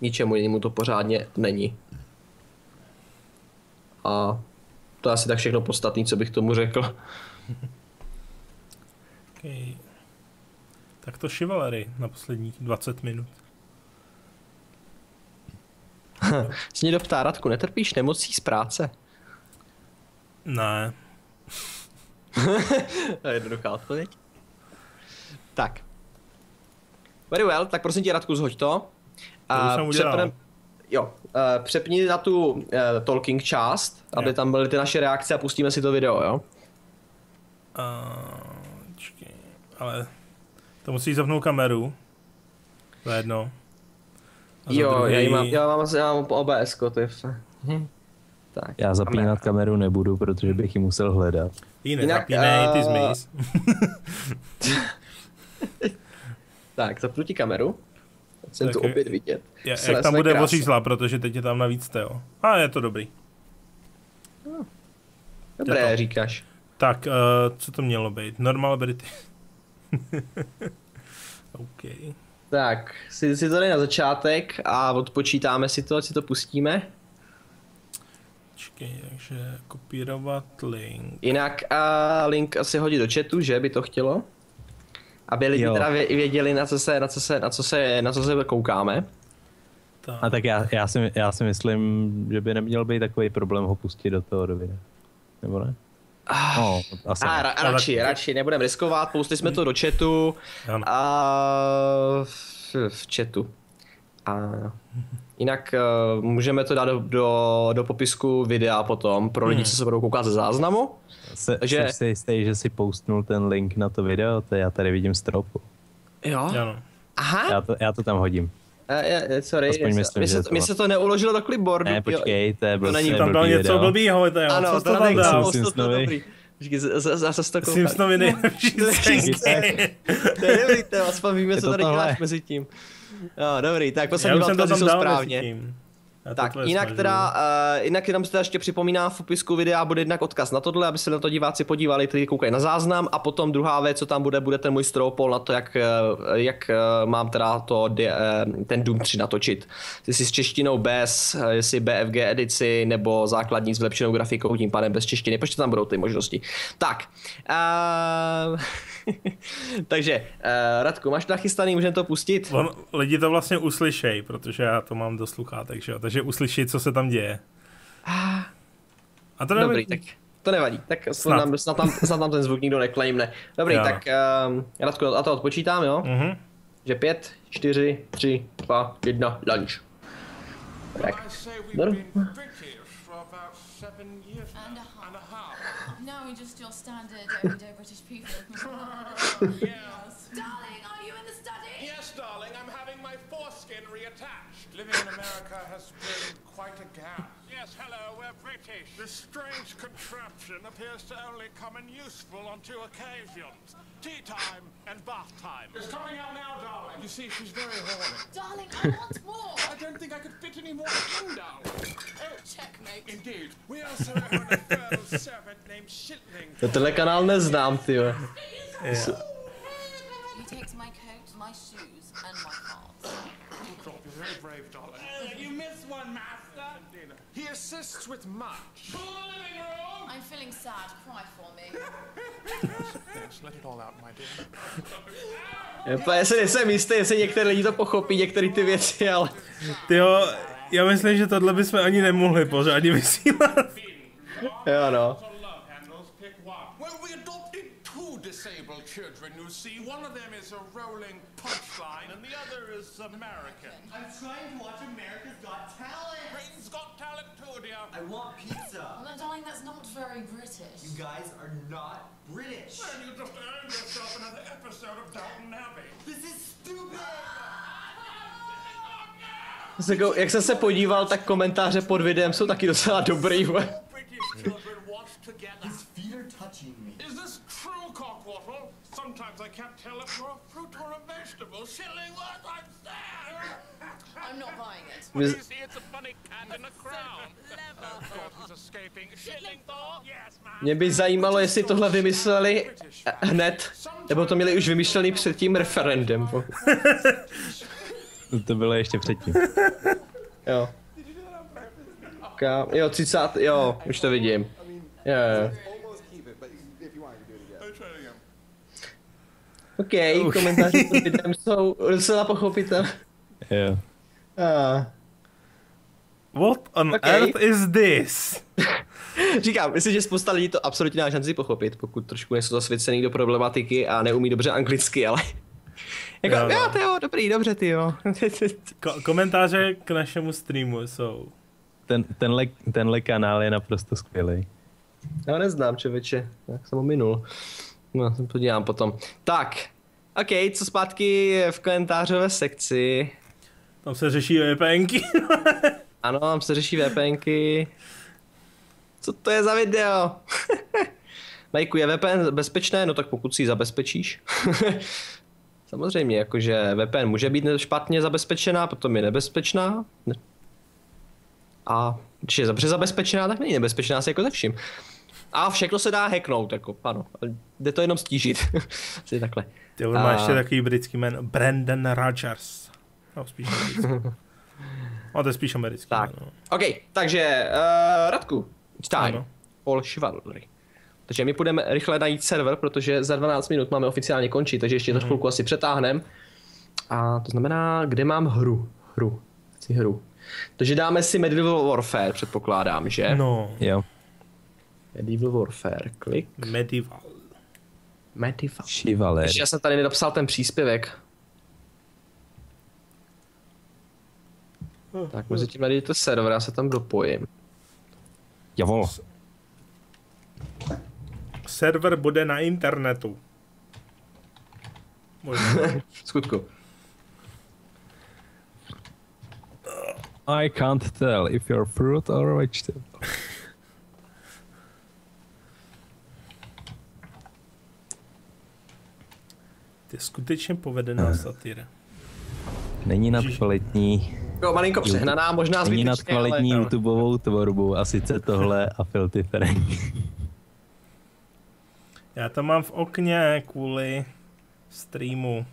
Ničemu jinému to pořádně není. A to je asi tak všechno podstatné, co bych tomu řekl. Okay. Tak to Chivalry na posledních dvacet minut. Z něj doptá, Radku, netrpíš nemocí z práce? Ne. Jednoduchá odpověď. Tak. Very well, tak prosím tě, Radku, zhoď to. A přepnem, jo, přepni na tu uh, talking část, jo, aby tam byly ty naše reakce a pustíme si to video, jo? Uh, čekaj, ale to musíš zapnout kameru. Za jedno. A jo, druhý... já, mám, já, mám, já mám O B S, to je vše. Hm. Tak, já zapínat kameru. kameru nebudu, protože bych ji musel hledat. Ty nezapínej, ty zmiz. Tak, zapnu ti kameru. Jsem tak tu opět vidět. Je, jak tam bude ořízla, protože teď je tam navíc Teo. A je to dobrý. No. Dobré, to... říkáš. Tak, uh, co to mělo být? Normal Brity. OK. Tak, si, si to dej na začátek a odpočítáme si to, ať si to pustíme. Počkej, takže kopírovat link. Jinak a link asi hodí do chatu, že by to chtělo? Aby lidi jo. teda věděli, na co se, na co se, na co se, na co se koukáme. Tak. A tak já, já, si, já si myslím, že by neměl být takový problém ho pustit do toho doby. Nebo ne? No, asi a, ra, radši, tak... radši, nebudeme riskovat, pustili jsme to do chatu. A v, v chatu. A jinak uh, můžeme to dát do, do, do popisku videa potom pro lidi, hmm. co se budou koukat ze záznamu. Se, že... Jsi jistý, že si postnul ten link na to video? To já tady vidím stropu. Jo? Ano. Aha. Já to, já to tam hodím. Uh, sorry, myslím, se, to, mě se to neuložilo do clipboardu. Ne, počkej, to je blbý, to není, tam bylo něco blbýho. Ano, to tam dál. Zase se to kouká. Simpsonovi nejlepší senky. To je dobrý, to aspoň víme, co tady děláš mezi tím. No, dobrý, tak poslední odkazy jsou správně. Tak, jinak teda, uh, jinak jenom se teda ještě připomíná, v popisku videa bude jednak odkaz na tohle, aby se na to diváci podívali, kteří koukají na záznam, a potom druhá věc, co tam bude, bude ten můj stropol na to, jak, jak mám teda to, ten Doom tři natočit. Jestli s češtinou bez, jestli B F G edici, nebo základní s vylepšenou grafikou, tím pádem bez češtiny, protože tam budou ty možnosti. Tak, uh, takže, uh, Radku, máš to nachystaný, můžeme to pustit? On, lidi to vlastně uslyšej, protože já to mám do sluchátek, že jo? Takže uslyšit, co se tam děje. A to nevadí. Dobrý, tak to nevadí. Tak snad, nám, snad, tam, snad tam ten zvuk nikdo neklejmne. Dobrý, já. tak um, Radku, a to odpočítám, jo? Mm-hmm. Že pět, čtyři, tři, dva, jedna, lunch. Tak. Living in America has been quite a gap. Yes, hello, we're British. This strange contraption appears to only come in useful on two occasions. Tea time and bath time. It's coming up now, darling. You see, she's very horny. Darling, I want more. I don't think I could fit any more in, darling. Oh, checkmate. Indeed. We also have an infernal servant named Shitling. To tenhle kanál neznám, ty jo. He takes my coat, my shoes and my cards. You're very brave, darling. Uh, you missed one, master. He assists with much. Full of living room. I'm feeling sad. Cry for me. Yes, yes, let it all out, my dear. Já se nejsem jistý, jestli některé lidi to pochopí, některé ty věci, ale... Tyjo, já myslím, že tohle bychom ani nemohli pořádně vysílat. Jo, no. Disabled children, you see, one of them is a rolling punchline and the other is American. I'm trying to watch America's Got Talent. Britain's Got Talent too, dear. I want pizza. No, darling, that's not very British. You guys are not British. Well, you just earned yourself another episode of Downton Abbey. This is stupid. Zego, jak jsem se podíval, tak komentáře pod videem jsou taky docela dobrý. His feet are touching me. Is this true, Cockwaffle? Sometimes I can't tell if you're a fruit or a vegetable. Shilling what I'm saying! I Vy... Mě by zajímalo, jestli tohle vymysleli hned, nebo to měli už vymyšlený před tím referendem. To bylo ještě předtím. Jo. Jo, třicet, jo, už to vidím. Jo, jo. OK, uh. komentáři pod videem jsou docela pochopitelné. Jo. Uh. What on okay. earth is this? Říkám, myslím, že spousta lidí to absolutně dá šanci pochopit, pokud trošku nejsou zasvěcený do problematiky a neumí dobře anglicky, ale... jako, jo, no. jo, Teo, dobrý, dobře, ty jo. Ko- komentáře k našemu streamu jsou... Ten, tenhle, tenhle kanál je naprosto skvělý. Já ho neznám, čověče, jak jsem ho minul. No, to dělám potom. Tak, OK, co zpátky v komentářové sekci? Tam se řeší VPNky. Ano, tam se řeší VPNky. Co to je za video? Majku, je V P N bezpečné? No tak pokud si ji zabezpečíš. Samozřejmě, jakože V P N může být špatně zabezpečená, potom je nebezpečná. A když je dobře zabezpečená, tak není nebezpečná se jako ze vším. A všechno se dá hacknout, jako, ano. Jde to jenom stížit. Asi takhle. Ty on má ještě takový britský jméno, Brandon Rogers. No, spíš americký. No, to je spíš americký. Tak, jméno. OK, takže, uh, Radku, time for Chivalry. Takže my půjdeme rychle najít server, protože za dvanáct minut máme oficiálně končit, takže ještě trošku mm. asi přetáhnem. A to znamená, kde mám hru, hru, chci hru. Takže dáme si Medieval Warfare, předpokládám, že? No. Jo. Medieval Warfare, klik. Medieval. Medieval. Chivalry. Ještě já jsem tady nedopsal ten příspěvek. Oh, tak mezi tím najděte server, já se tam dopojím. Javol. Server bude na internetu. Možná. Skutku. I can't tell if you're fruit or vegetable. To je skutečně povedená satyra. Není nad kvalitní... Jo, malinko přehnaná, možná zbytečně, není nad kvalitní ale... YouTubeovou tvorbu, a sice tohle a Filthy Ferenc. Já to mám v okně kvůli streamu.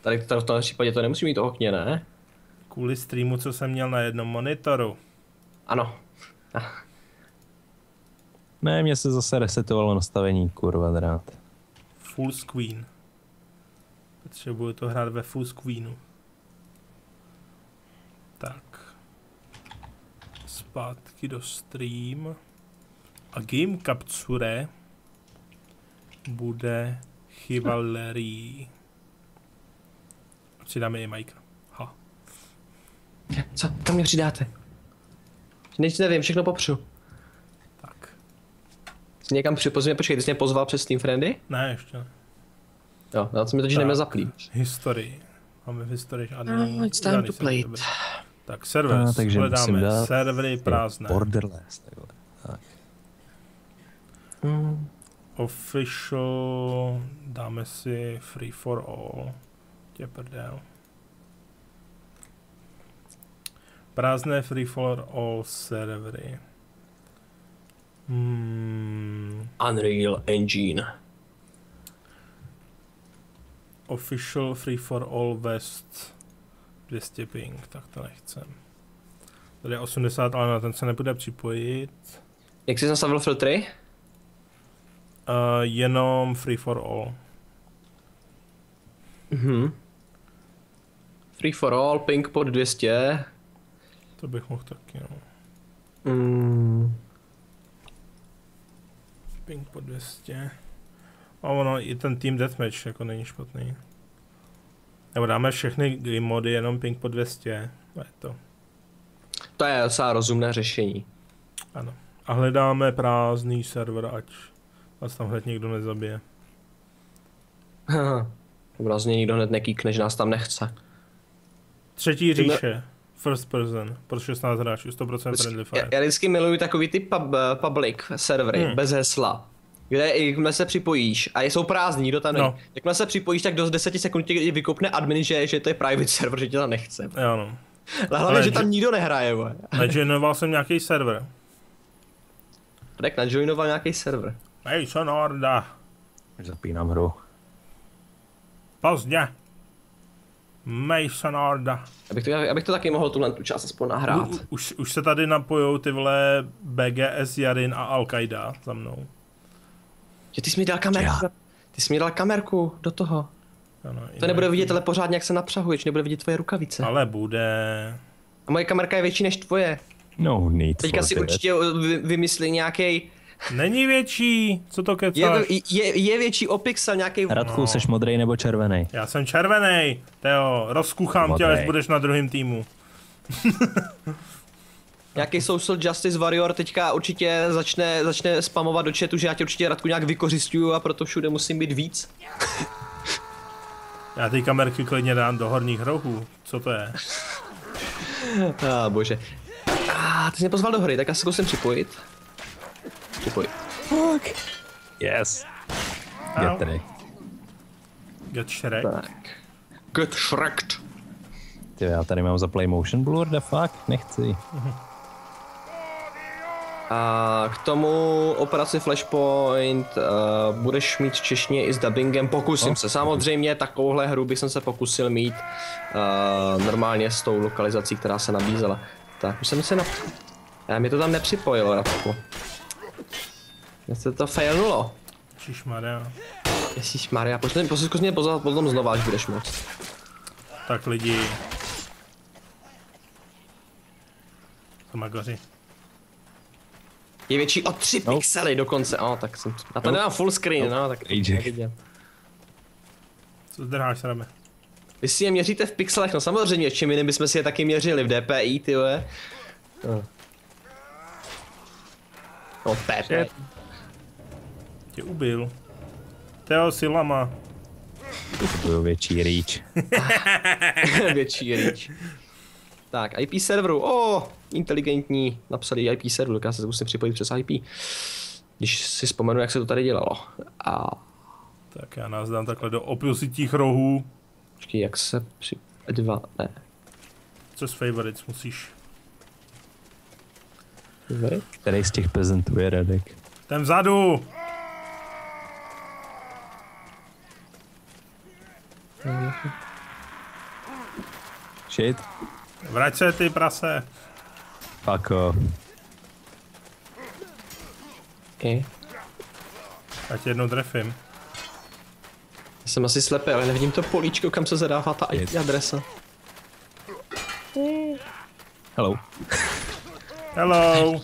Tady v tomhle případě to nemusí mít o okně, ne? Kvůli streamu, co jsem měl na jednom monitoru. Ano. Ne, mě se zase resetovalo nastavení, kurva drát. Full screen. Potřebuju to hrát ve full screenu. Tak. Zpátky do stream. A game capture bude Chivalry. Přidáme i Majka. Ha. Co? Kam mě přidáte? Nic nevím, všechno popřu. Někam připozvíme, počkej, ty jsi mě pozval přes Steam Friendy? Ne, ještě ne. Jo, já to mi totiž neměl zaplít. Historii. Máme v historii žádný... No, it's time to play it. Tak server, hledáme servery prázdné. Borderless, takhle. Tak. Mm. Official... Dáme si free for all. Tě prdel. Prázdné free for all servery. Hmm. Unreal Engine. Official Free for All West dvě stě ping, tak to nechcem. Tady je osmdesát, ale na ten se nepůjde připojit. Jak jsi nastavil filtry? Uh, jenom Free for All. Mhm. Free for All, ping pod dvě stě. To bych mohl taky, no. Mm. Ping po dvě stě. A ono i ten Team Deathmatch jako není špatný. Nebo dáme všechny game mody jenom ping po dvě stě. To je to. To je docela rozumné řešení. Ano. A hledáme prázdný server, ať nás tam hned někdo nezabije. Haha. Obrazně nikdo hned nekýkne, že nás tam nechce. Třetí říše. First person, pro šestnáct hráčů, sto procent friendly fire. Já, já vždycky miluji takový ty pub, public servery, hmm. bez hesla. kde jakmile se připojíš, a jsou prázdní, nikdo tam není. No. Jakmile se připojíš, tak do deseti sekund tě vykopne admin, že, že to je private server, že tě tam nechce. Jo no. Ale hlavně, že tam nikdo nehraje, vole. Najoinoval jsem nějaký server. Radek najoinoval nějaký server. Hej, co norda. Zapínám hru. Pozdě. Mason Arda. Abych to, abych to taky mohl tuhle tu část aspoň nahrát. U, už, už se tady napojou ty vole bé gé es, Jarin a Al-Qaida za mnou. Je, ty jsi mi dal kamerku. Ty jsi mi dal kamerku do toho. Ano, to nebude vidět, ale pořádně jak se napřahuješ, nebude vidět tvoje rukavice. Ale bude. A moje kamerka je větší než tvoje. No need. Teďka si určitě vymyslí nějaký. Není větší, co to kecáš? Je, je, je větší o pixel nějaký. Radku, no. Seš modrej nebo červený? Já jsem červený. Teo, rozkuchám modrej. Tě, až budeš na druhém týmu. Nějaký social justice warrior teďka určitě začne, začne spamovat do chatu, že já tě určitě, Radku, nějak vykořisťuju a proto všude musím být víc. Já ty kamerky klidně dám do horních rohů. Co to je? A ah, bože. Ah, ty jsi mě pozval do hry, tak já se zkusím připojit. Připojit. Fuck. Yes. Ow. Get tady. Get shreked. Tak. Get shreked. Ty, já tady mám za play motion blur, the fuck, nechci. A k tomu operaci Flashpoint uh, budeš mít v češtině i s dubbingem, pokusím oh. se. Samozřejmě takovouhle hru bych jsem se pokusil mít uh, normálně s tou lokalizací, která se nabízela. Tak, už jsem se na... Já mě to tam nepřipojilo, Radku. Mně se to failnulo. Ježišmarja. Ježišmarja, počkej, zkus mě pozvat potom znova, až budeš moc. Tak lidi. To magoři. Je větší o tři no. pixely dokonce, ano, tak jsem... A to no. nemám full screen, no, no tak... Nevidím. Co zdrháš, Rabe? Vy si je měříte v pixelech, no samozřejmě, čím jiným bychom si je taky měřili, v D P I, ty vole. No. No, Pepe. Tě ubil. Teo, si lama. To byl větší rýč. Větší rýč. Tak, I P serveru, o, inteligentní, napsali I P serveru, tak já se musím připojit přes I P. Když si vzpomenu, jak se to tady dělalo. A... Tak já nás dám takhle do opilsitých rohů. Počkej, jak se při... dva, ne. Co z favorites musíš? Který z těch peasantů je Radek? Ten vzadu! Shit. Vrať se, ty prase! Pako. Okay. Ať jednou trefím. Já jsem asi slepý, ale nevidím to políčko, kam se zadává ta I P adresa. Hello. Hello.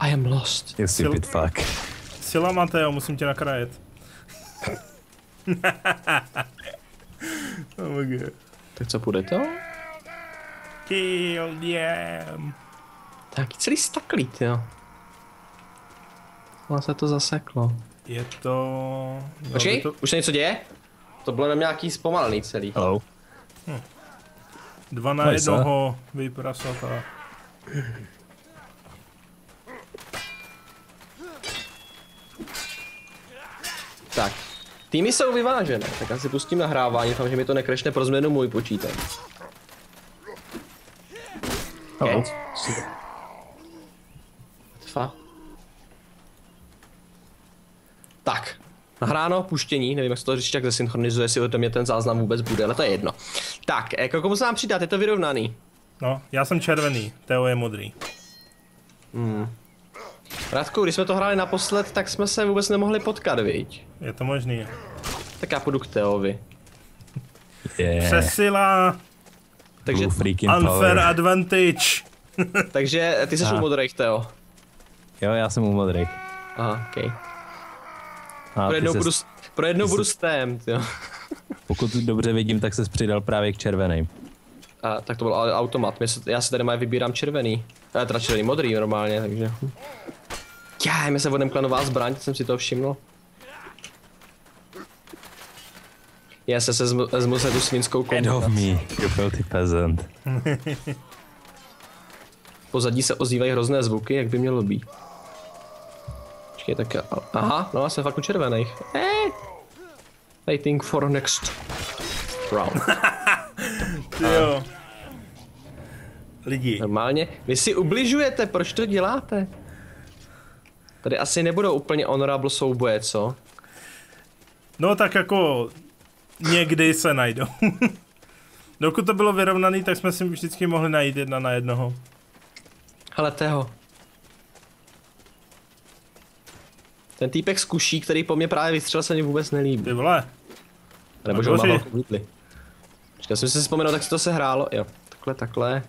I am lost. You stupid Sil fuck. Sila, Mateo, musím tě nakrájet. Oh my god. Tak co půjde to? Kill them. Tak celý staklít, jo. Ono se to zaseklo. Je to... Počkej, to... už se něco děje? To bylo nám nějaký zpomalený celý. Hello. Hm. Dva na Nejsa. jednoho vyprasat a... Tak, týmy jsou vyvážené, tak já si pustím nahrávání, doufám, že mi to nekrešne pro změnu můj počítač. Hello. Okay. Tak, nahráno, puštění, nevím, jak se to říct, jak zesynchronizuje, jestli ode mě ten záznam vůbec bude, ale to je jedno. Tak, jako komu se nám přidat, je to vyrovnaný. No, já jsem červený, Teo je modrý. Hmm. Radku, když jsme to hráli naposled, tak jsme se vůbec nemohli potkat, viď? Je to možný. Tak já půjdu k Teovi. Yeah. Přesila! Takže unfair advantage! Takže ty jsi ah. u modrejch, Teo. Jo, já jsem u modrejch. Aha, okej. Okay. Pro jednou budu s tém, jo. Pokud dobře vidím, tak ses přidal právě k červeným. A, tak to byl automat, já si tady mají vybírám červený. Já teda červený, modrý normálně, takže... Jaj, mi se odemkla nová zbraň, jsem si toho všiml. Já se se zmusel tu svinskou kombinaci. Byl ty peasant. Pozadí se ozývají hrozné zvuky, jak by mělo být. Počkej, tak já... Aha, no já jsem fakt u červených. Hey. Waiting for next round. Tyjo. Lidi. Normálně, vy si ubližujete, proč to děláte? Tady asi nebudou úplně honorable souboje, co? No tak jako... Někdy se najdou. Dokud to bylo vyrovnaný, tak jsme si vždycky mohli najít jedna na jednoho. Hele, Teo. Ten týpek z kuší, který po mně právě vystřelil, se mi vůbec nelíbí. Ty vole. Nebo že ho mám velkou vítli. Počkej, já jsem si vzpomněl, tak se to sehrálo. Jo, takhle, takhle.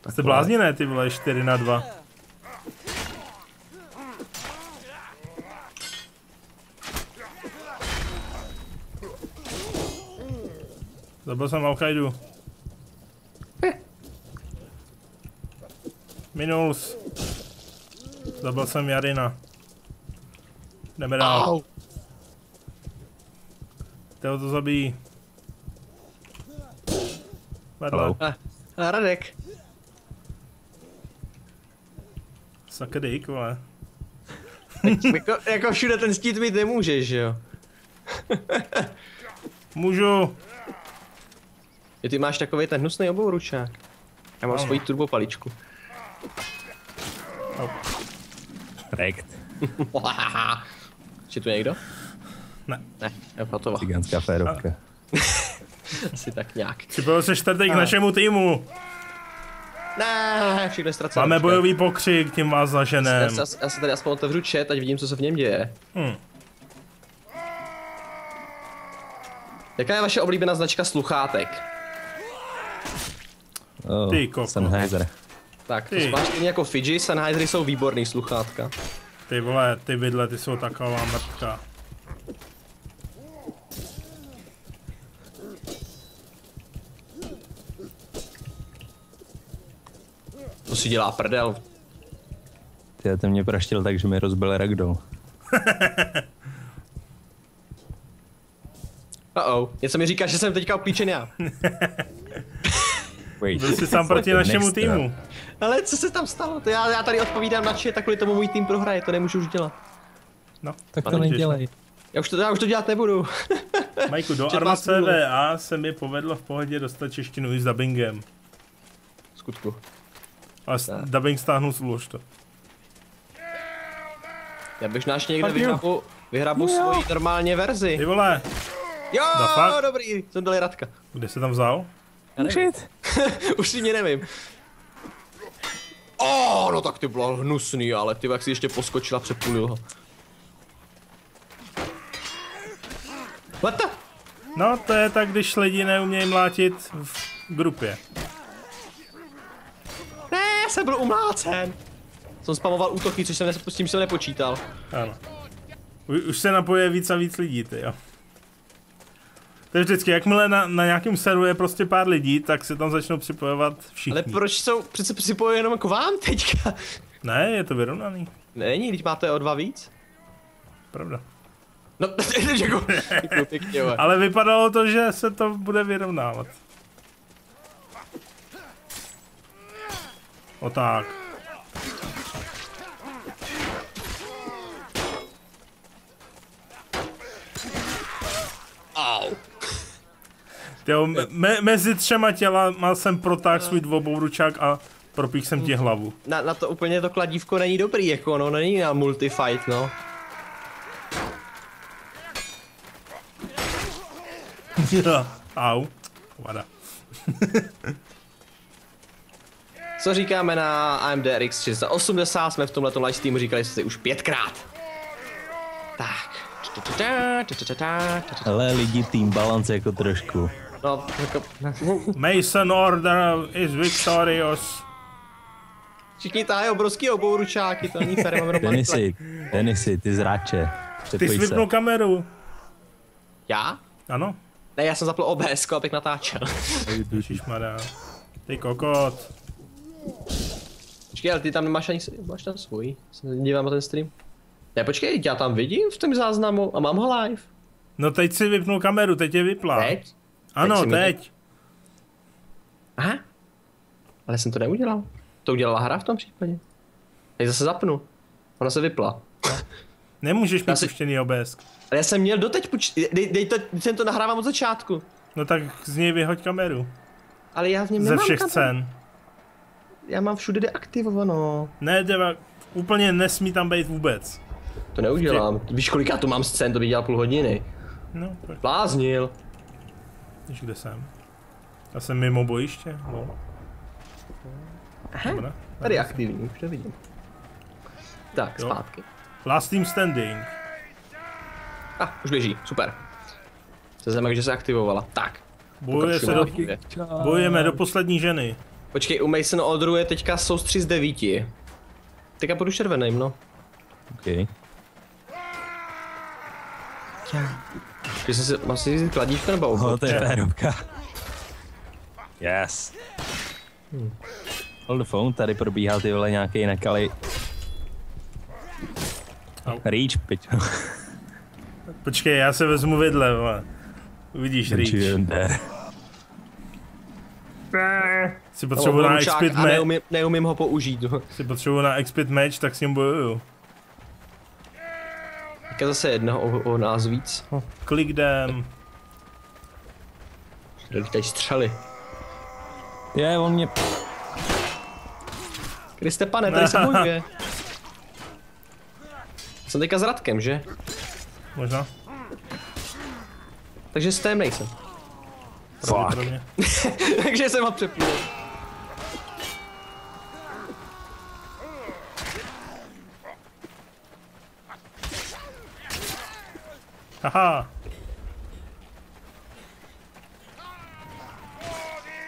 Takhle. Jste blázniné, ty vole, čtyři na dva. Zabil jsem Al-Kaidu. Minus. Zabil jsem Jarina. Jdeme dál. Teo to zabijí. Vedle. A, a Radek. Sakr dyk, vole. jako, jako všude ten stít mít nemůžeš, jo? Můžu. Ty máš takový ten hnusný obouručák. Já mám no. svoji turbo paličku. No. Rekt. Je tu někdo? Ne. Ne, je hotová. Gigantská férovka. Asi tak nějak. Připojil se čtvrtek k našemu týmu. Ne, všechno je ztracené. Máme bojový pokřik, tím vás zaženem. Já, já se tady aspoň otevřu chat, ať vidím, co se v něm děje. Hmm. Jaká je vaše oblíbená značka sluchátek? Oh, ty koko. Sennheiser. Tak, to máš stejně jako Fiji, Sennheisery jsou výborný sluchátka. Ty vole, ty vidle, ty jsou taková mrtka. To si dělá prdel. Ty, ten mě praštil tak, že mi rozbil ragdoll. Uh-oh, něco mi říká, že jsem teďka opíčen já. Byl jsi sám proti našemu týmu. Ale co se tam stalo? To já, já tady odpovídám na chat, tak kvůli tomu můj tým prohraje, to nemůžu už dělat. No, tak to nedělej. Já už to, já už to dělat nebudu. Majku, do Arma C V A se mi povedlo v pohodě dostat češtinu i s dubbingem. Skutku. A dubbing stáhnu z úlož to. Já bych náš někde vyhrabu, vyhrabu svoji normálně verzi. Ty vole. Jo, dobrý, jsem dali Radka. Kde se tam vzal? Už si mě nevím. Ó, oh, no tak ty byla hnusný, ale ty jak si ještě poskočila, přepůlil ho. Leta! No to je tak, když lidi neumějí mlátit v grupě. Ne, jsem byl umlácen. Jsem spamoval útoky, což jsem ne, s tím jsem nepočítal. Ano. Už se napoje víc a víc lidí, ty jo. To je vždycky, jakmile na, na nějakém serveru je prostě pár lidí, tak se tam začnou připojovat všichni. Ale proč jsou přece připojuje jenom k vám teďka? Ne, je to vyrovnaný. Není, když máte o dva víc? Pravda. No, děkuji, děkuji, pěkně, ale vypadalo to, že se to bude vyrovnávat. O tak. Au. Jo, me, mezi třema tělama jsem protáhl svůj dvobouručák a propíchl jsem ti hlavu. Na, na to úplně to kladívko není dobrý, jako no, není na multifight, no. Au, vada. Co říkáme na A M D R X tři sta osmdesát, jsme v tomhletom live streamu říkali jste už pětkrát. Tak. Ale lidi tým balance jako trošku. No, jako... Mason Order is victorious. Všichni táhli obrovský obouručáky, to není fér, mám Denisy, Denisy, ty zráče. Ty jsi vypnul kameru. Já? Ano. Ne, já jsem zapl O B S ko, abych natáčel. Ježišmarja. Ty kokot. Počkej, ale ty tam nemáš ani... Máš tam svůj? Dívám na ten stream. Ne, počkej, já tam vidím v tom záznamu a mám ho live. No teď si vypnul kameru, teď je vyplá. Teď? Ano, teď. teď. Aha. Ale jsem to neudělal. To udělala hra v tom případě. Teď zase zapnu. Ona se vypla. Nemůžeš mít puštěný O B S. Ale já jsem měl doteď puštěný, dej, dej to, jsem to nahrávám od začátku. No tak z něj vyhoď kameru. Ale já v něm nemám kameru. Ze všech cen. Já mám všude deaktivovanou. Ne, deva, úplně nesmí tam být vůbec. To neudělám, víš kolik já tu mám scén, to bych dělal půl hodiny. No, tak. Bláznil. Víš, kde jsem? Já jsem mimo bojiště, no. Aha, Dobre, tady je aktivní, už to vidím. Tak, jo. Zpátky. Last team standing. A, ah, už běží, super. Se znamená, že se aktivovala, tak. Bojuje se do... Bojujeme do poslední ženy. Počkej, u Mason Odru je teďka soustři z devíti. Teďka půjdu červeným, no. OK. Když jsem si, mám si říct kladívko nebo obvodka? No, to je výrobka. Yes. Hmm. Hold the phone, tady probíhal ty vole nějaký nakalý. Reach, pič. Počkej, já se vezmu vidle, vole. Uvidíš Reach. Si potřebuji na expert match. Neumím, neumím ho použít. Si potřebuji na expert match, tak s ním bojuju. Tak je zase jednoho o, o nás víc. Klik jdem. Teď střely. Je, on mě... Kriste pane, tady se bojuje. Jsem teďka s Radkem, že? Možná. Takže s tém nejsem. Fuck. Takže jsem ho přepnul. Haha.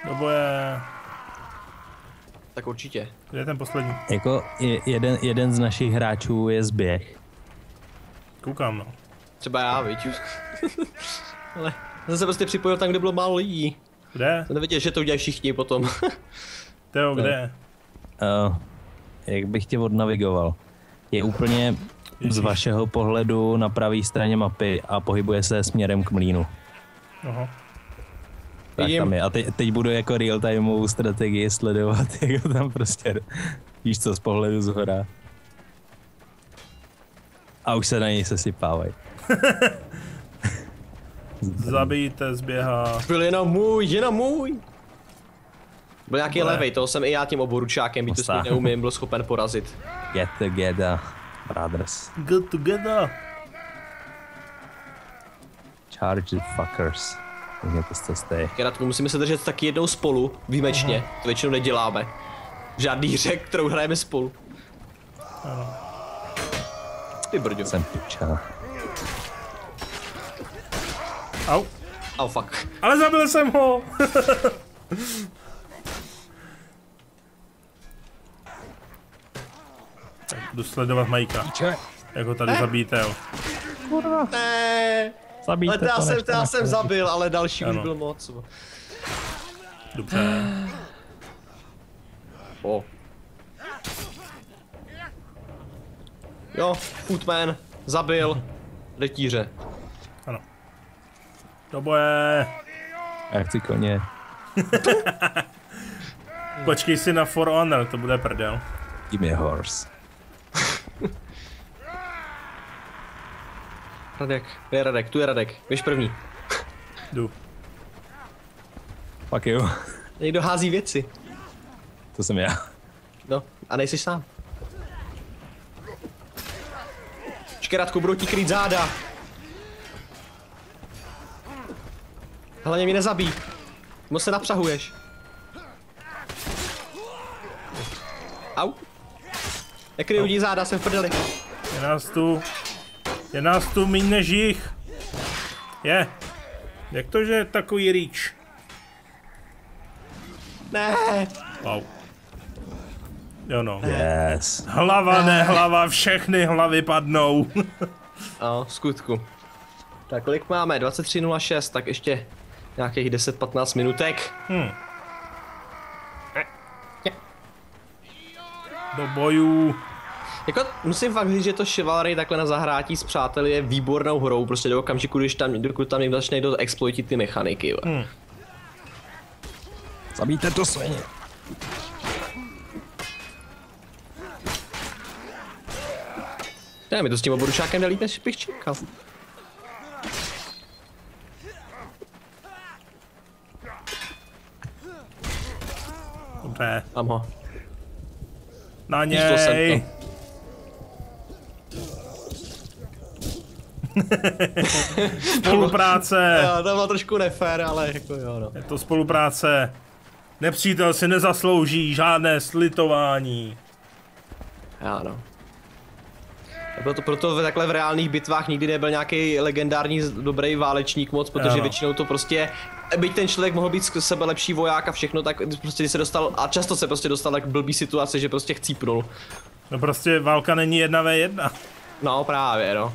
Do boje. Tak určitě. Kde je ten poslední? Jako je, jeden, jeden z našich hráčů je zběh. Koukám, no. Třeba já, víč už. Ale... Zase se prostě připojil tam, kde bylo málo lidí. Kde? Jsem nevěděl, že to udělají všichni potom. Teo, kde? Uh, jak bych tě odnavigoval? Je úplně Ježíš. Z vašeho pohledu na pravé straně mapy a pohybuje se směrem k mlínu. Aha. Tak Jím. Tam je. A teď, teď budu jako real-timeovou strategii sledovat, jako tam prostě, víš co, z pohledu zhora. A už se na něj sesypávají. Zabijte, zběhá. Byl jenom můj, jenom můj. Byl nějaký levej, toho jsem i já tím oboručákem, být to neumím, byl schopen porazit. Get together, brothers. Get together. Charge the fuckers. Mě to stej. Radku, musíme se držet taky jednou spolu, výjimečně. Aha. To většinou neděláme. Žádný řek, kterou hrajeme spolu. Ano. Ty brďo. Jsem piča. Au. Au, fuck. Ale zabil jsem ho! Tak jdu sledovat Majka. Jako tady zabijte, jo. Kurva. Ne. Zabijte, ale já jsem, já jsem zabil, ale další ano. Už byl moc. Dobře. O. Jo, Footman zabil letíře. Do boje. Já chci koně. Počkej si na For Honor, to bude prdel. Give me a horse. Radek, kde je Radek? Tu je Radek, běž první. Jdu. Fuck you. Někdo hází věci. To jsem já. No, a nejsi sám. Počkej Radku, budou ti krýt záda. Hlavně mě nezabij. Moc se napřahuješ. Au. Jak ryju dí záda, jsem v prdeli. Je nás tu. Je nás tu míň než jich. Je. Jak to, že je takový rýč? Ne. Wow. Jo no. Yes. Hlava ne hlava, všechny hlavy padnou. Ano, v skutku. Tak kolik máme? dvacet tři nula šest, tak ještě... Nějakých deset patnáct minutek. Hmm. Do bojů. Jako musím fakt říct, že to Chivalry takhle na zahrátí s přáteli je výbornou hrou. Prostě do okamžiku, když tam, dokud tam někdo začne do exploitit ty mechaniky. Hmm. Zabijte to svině. Ne, mi to s tím oboručákem nelít, než bych čekal. Dobré. Mám ho. Na něj! Spolupráce! To bylo trošku nefér, ale jako jo, no. Je to spolupráce. Nepřítel si nezaslouží žádné slitování. Já no. Proto, proto takhle v reálných bitvách nikdy nebyl nějaký legendární dobrý válečník moc, protože ano. Většinou to prostě, byť ten člověk mohl být z sebe lepší voják a všechno, tak prostě se dostal, a často se prostě dostal tak blbý situace, že prostě chcípnul. No prostě válka není jedna ve jedna. No právě no.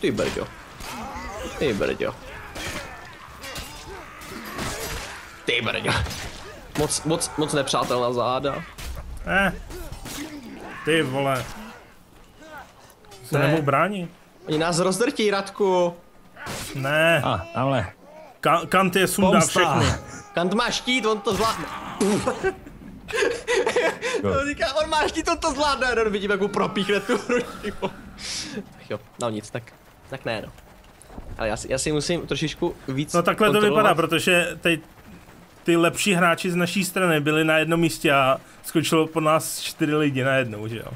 Ty brďo. Ty brďo. Ty brďo. Moc, moc, moc nepřátel na záda. Eh. Ty vole. To ne. Nemohu bránit. Oni nás rozdrtí, Radku. Ne. A, tamhle. Ka Kant je sundá všechny. Kant má štít, on to zvládne. On říká, on má štít, on to zvládne. A vidím, jak mu propíchne tu hru. Jo, no nic, tak, tak ne, no. Ale já si, já si musím trošičku víc No takhle to vypadá, protože teď ty lepší hráči z naší strany byli na jednom místě a skočilo po nás čtyři lidi najednou, že jo.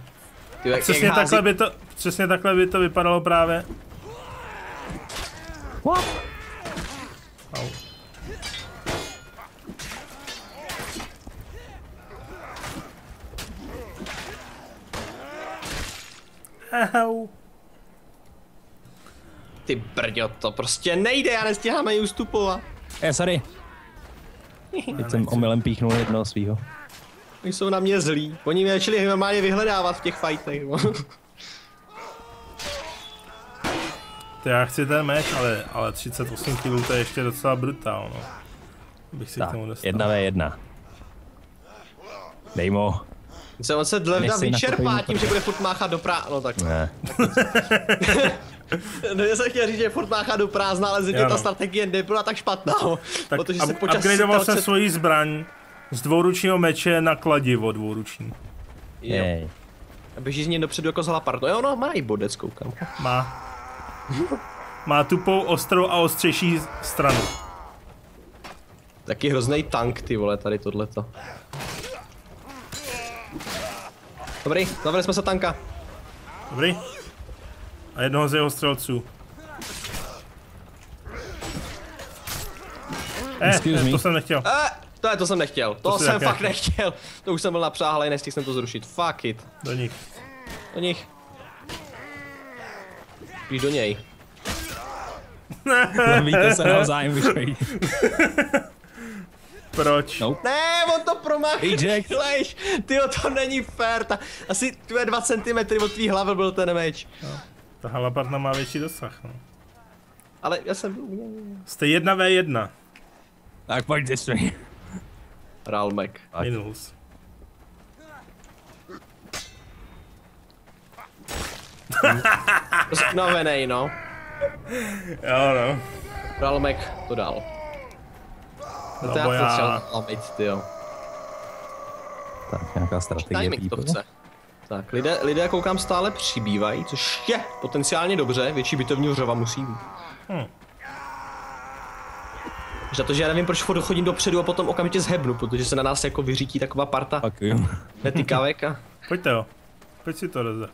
Ty, jak, přesně, jak hází... takhle by to, přesně takhle by to vypadalo právě. Au. Ty brďo, to prostě nejde, já nestíhám ani ustupovat. Eh, sorry. Teď jsem omylem píchnul jednoho svýho. Oni jsou na mě zlí. Oni mě začali normálně vyhledávat v těch fightech. Já chci ten meč, ale, ale třicet osm kilogramů to je ještě docela brutál, no. Bych si tak, k tomu dostal. Jedna ve jedna. Dej mu. On se dlevda vyčerpá tím, že bude furt máchat do prázdna, no tak. Ne. No já jsem chtěl říct, že furt máchat do prázdna, ale zřejmě ta strategie nebyla tak špatná, no. Tak protože ab, se počas upgradeoval se svoji zbraň. Z dvouručního meče na kladivo dvouruční. Jo. A běží z něj dopředu jako z hlapardu. Jo, no, má i bodec, koukám. Má. Má tupou, ostrou a ostřejší stranu. Taky hrozný tank, ty vole, tady tohleto. Dobrý, zavrli jsme se tanka. Dobrý. A jednoho z jeho střelců. Eh, to jsem nechtěl. Eh. To, to jsem nechtěl, to, to jsem fakt nechtěl. To už jsem byl napřáhlej, nestihl jsem to zrušit. Fuck it. Do nich. Do nich. Píš do něj. Víte se navzájem vyšpejí. Proč? Nope. Ne, on to promáhne. Tyjo, to není fér. Ta, asi dva centimetry od tvý hlavy byl ten meč. No. Ta halapartna má větší dosah. No. Ale já jsem... Jste jedna ve jedna. Tak pojď ze svým. Ralmek. Minus. Znovenej, no. Jo, no. Ralmek to dal. No to já potřeba zlamit, tyjo. Tak, nějaká strategie to chce. Tak, lidé, lidé, koukám, stále přibývají, což je potenciálně dobře, větší bitovní hřova musí být. Hm. Za to, že já nevím, proč furt chodím dopředu a potom okamžitě zhebnu, protože se na nás jako vyřítí taková parta netykavek a... Pojďte jo, pojď si to roze.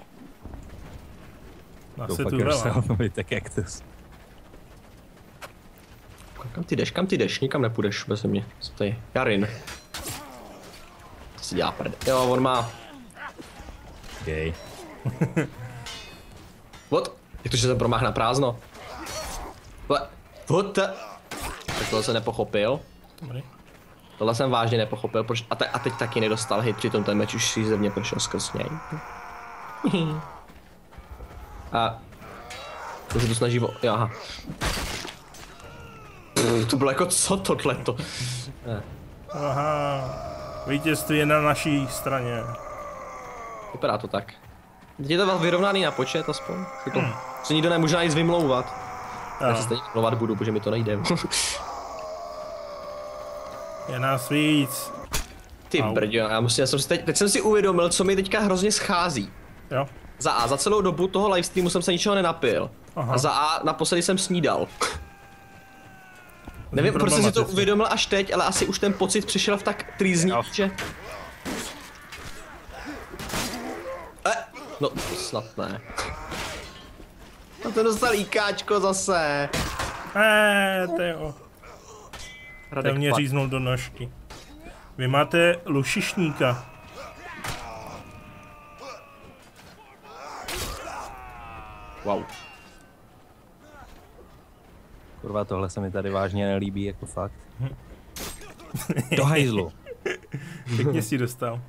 Nás se tu vrala. Kam ty jdeš, kam ty jdeš, nikam nepůjdeš bez mě. Co to je? Jarin. To si dělá prde. Jo, on má... Gej. What? Jak to, že jsem promáhl na prázdno? What? What the... Tohle jsem nepochopil. Dobrý. Tohle jsem vážně nepochopil, proč... A, te, a teď taky nedostal hit, přitom ten meč už si ze mě prošel skrz něj. A... To se tu snaží vo... Jo, aha. Pff, to bylo jako co tohleto? Aha. Vítězství je na naší straně. Vypadá to tak. Teď je to vyrovnaný na počet aspoň. To, hmm. Se nikdo nemůže nic vymlouvat. Já se stejně vymlouvat budu, protože mi to nejde. Je nás víc. Ty brďo, já musím, já jsem si teď, teď jsem si uvědomil, co mi teďka hrozně schází. Jo. Za A, za celou dobu toho livestreamu jsem se ničeho nenapil. Aha. A za A, naposledy jsem snídal. Nevím, proč jsem si to uvědomil až teď, ale asi už ten pocit přišel v tak trýzní, že... Eh, no snad ne. A ten dostal IKáčko zase. Eee, Teo. Radek mě říznul do nožky. Vy máte lušišníka. Wow. Kurva, tohle se mi tady vážně nelíbí, jako fakt. Do hajzlu. Pěkně si dostal.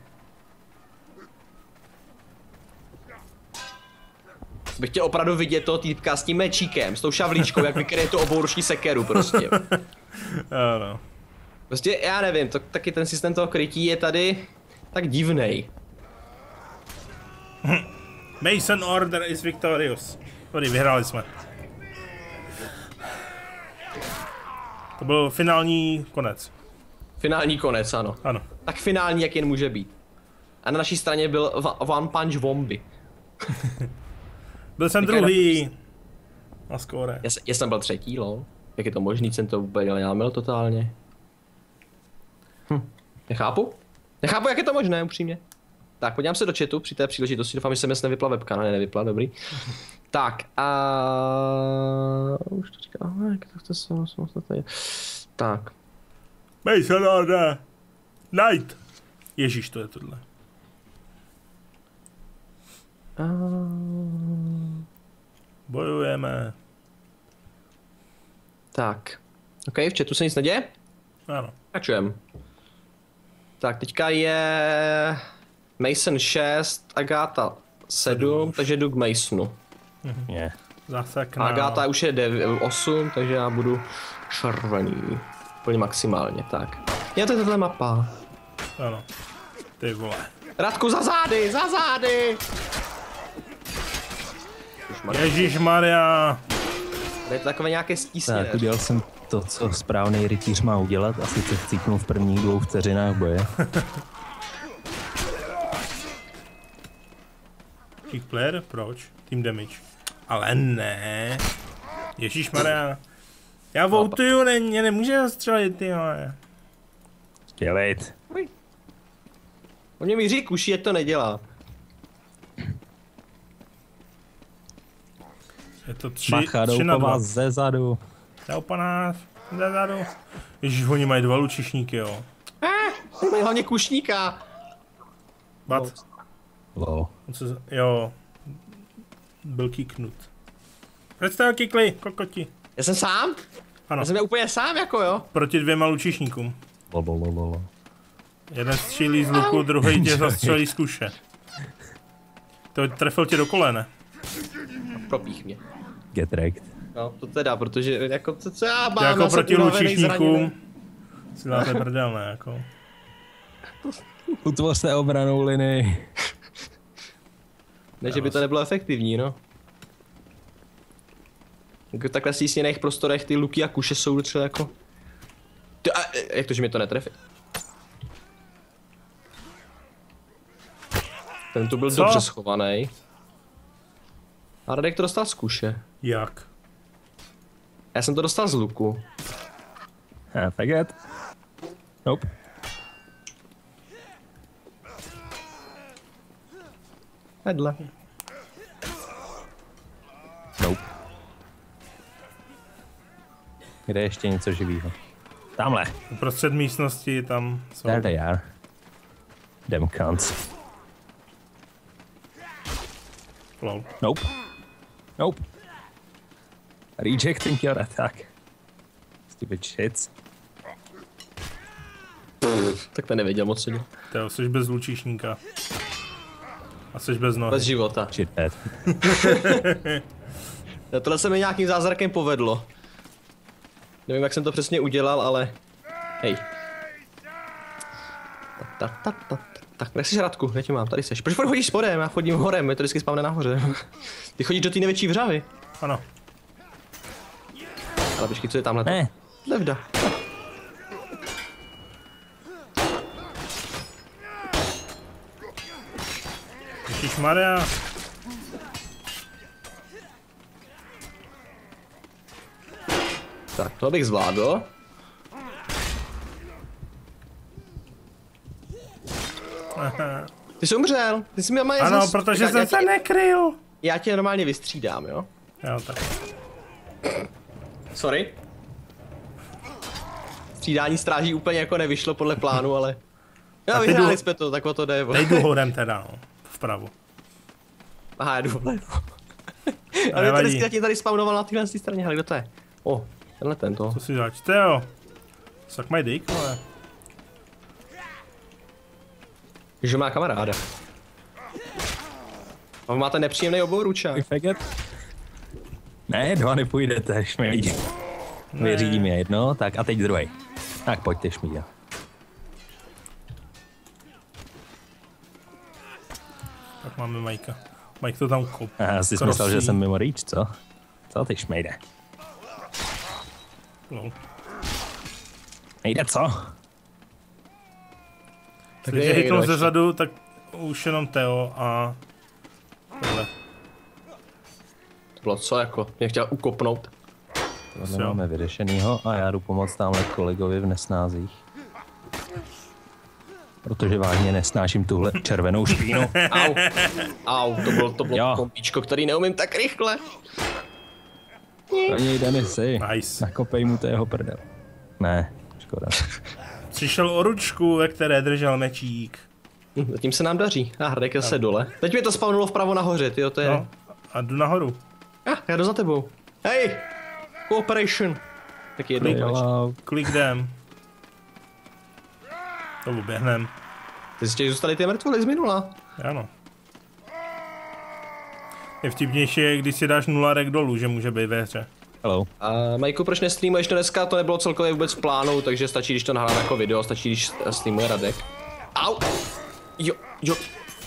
Bych chtěl opravdu vidět toho týpka s tím mečíkem, s tou šavlíčkou, jak vykryje tu obouruční sekeru prostě. Ano. Prostě já nevím, to, taky ten systém toho krytí je tady tak divnej. Mason Order is victorious. Tady vyhráli jsme. To byl finální konec. Finální konec, ano. Ano. Tak finální, jak jen může být. A na naší straně byl One Punch Bomby. Byl jsem druhý. Na skóre. Já, já jsem byl třetí, lol. Jak je to možný, jsem to úplně nenámil totálně. Hm. Nechápu? Nechápu, jak je to možné, upřímně. Tak, podívám se do chatu při té příležitosti, doufám, že se mi nevypla webka, ne, nevypla, dobrý. Tak, a... už to říkám, jak to chce samostatně. Tak. Mason Order! Night! Ježíš, to je tohle. A... Bojujeme. Tak. OK, v chatu se nic neděje? Ano. Pokračujeme. Tak, teďka je... Mason šest, Agáta sedm, takže jdu k Masonu. Mhm. Zasakná. Agáta už je osm, takže já budu červený. Plně maximálně, tak. Já to je tato mapa. Ano. Ty vole. Radku, za zády, za zády! Ježišmarja. To je to takové nějaké stísněné. Tak, udělal jsem to, co správný rytíř má udělat, a sice chcíknu v prvních dvou vteřinách boje. Kick player? Proč? Team damage. Ale ne. Ježišmarja. Já voutuju, ne, mě nemůže zastřelit, tyhle. Stělit. On mě míří kuší, jak to nedělá. Je to tři, Bacha, tři na dva. Ze zadu. Jdou po nás, ze zadu. Ježíš, oni mají dva lučišníky, jo. Eh, mají hlavně kušníka. Bat. Low. Se, jo. Byl kiknut. Proč jste ho kikli, kokoti? Já jsem sám? Ano. Já jsem úplně sám, jako jo. Proti dvěma lučišníkům. Lobo, lobo, lobo. Jeden střílí z luku, druhý tě zastřelí z kuše. To trefil tě do kolene. Propích mě. Get wrecked. No, to teda, protože jako co, co já mám, jako proti lučišníkům si dáte prdel, ne, jako. Utvořte obranou linii. Ne, že by to nebylo efektivní, no. V takhle stísněných prostorech ty luky a kuše jsou docela jako... Ty, a, jak to, že mě to netrefí? Ten tu byl Co? dobře schovaný. A Radek to dostal z kuše. Jak? Já jsem to dostal z luku. Yeah, forget. Nope. Vedle. Nope. Kde je ještě něco živýho? Tamhle. Uprostřed místnosti tam jsou. There they are. Damn cunts. Lol. Nope. Nope. Rejecting your attack. Stupid shits. Pff, tak to nevěděl moc, co děl. Teo, jsi bez lučišníka. A jsi bez nohy. Bez života. Shithead. Tohle se mi nějakým zázrakem povedlo. Nevím, jak jsem to přesně udělal, ale... Hej. Ta, ta, ta, ta, ta. Tak, kde jsi, Radku? Kde tě mám? Tady seš. Proč chodíš spodem? Já chodím horem, je to vždycky spavne nahoře. Ty chodíš do té největší vřavy. Ano. Ale počkej, co je tamhle? Ne. Levda. Ježišmarja. Tak to bych zvládl. Ty jsi umřel, ty jsi měl mají Ano, zas... protože jsem se nekryl. Já tě normálně vystřídám, jo? Jo, tak. Sorry. Střídání stráží úplně jako nevyšlo podle plánu, ale... Jo, vyhráli jsme to, tak o to jde. Nejdu hodem teda, no. Vpravo. Aha, já jdu vlevo. Ale to dneska tady spawnoval na téhle straně, ale kdo to je? O, tenhle tento. Co si zač, Teo? Suck my dick, ale... Že má kamaráda. A máte nepříjemný obouručák. Ne, dva nepůjdete, až mi jde. Vyřídím je jedno, tak a teď druhý. Tak pojďte, šmída. Tak máme Majka. Majk to tam kop. Já si myslel, že jsem mimo rýč, co? Co ty šmejde? No. Nejde co? Tak když hitnou ze řadu, tak už jenom Teo a... Tohle. To bylo co jako? Mě chtěl ukopnout. Tohle máme vyřešenýho a já jdu pomoct tamhle kolegovi v nesnázích. Protože vážně nesnáším tuhle červenou špínu. Au, au, to bylo, to bylo kompíčko, který neumím tak rychle. První jdeme si, nice. Nakopej mu to jeho prdel. Ne, škoda. Přišel o ručku, ve které držel mečík. Zatím se nám daří. A Radek se dole. Teď mi to spavnulo vpravo nahoře, tyjo, to je... No, a jdu nahoru. Ah, já jdu za tebou. Hej! Cooperation! Tak jednou pojď. Klik jdem. To uběhnem. Ty si těch zůstaly ty mrtvoly z minula. Ano. Je vtipnější, když si dáš nula rek dolů, že může být ve hře. Hello. Uh, Majku, proč nestreamuješ to dneska? To nebylo celkově vůbec v plánu, takže stačí, když to nahrám jako video, stačí, když streamuje Radek. Au! Jo, jo,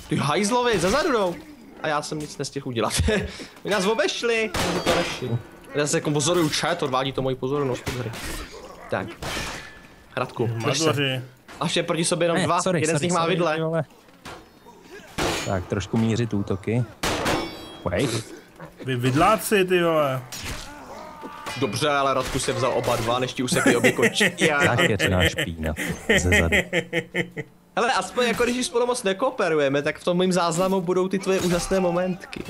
ty hajzlovi, zezadu jdou! A já jsem nic nestihl udělat. Vy nás obešli! Já se jako pozoruju chat, odvádí to moji pozornost od hry. Tak. Radku, pojď se. A vše proti sobě jenom ne, dva, sorry, jeden sorry, z nich sorry, má vidle. Sorry, tak, trošku mířit útoky. Wait. Vy vidláci, ty vole. Dobře, ale Radku se vzal oba dva, než ti usekli obě končí. Tak je to náš špína ze zadu. Hele, aspoň jako když spolu moc nekooperujeme, tak v tom mým záznamu budou ty tvoje úžasné momentky.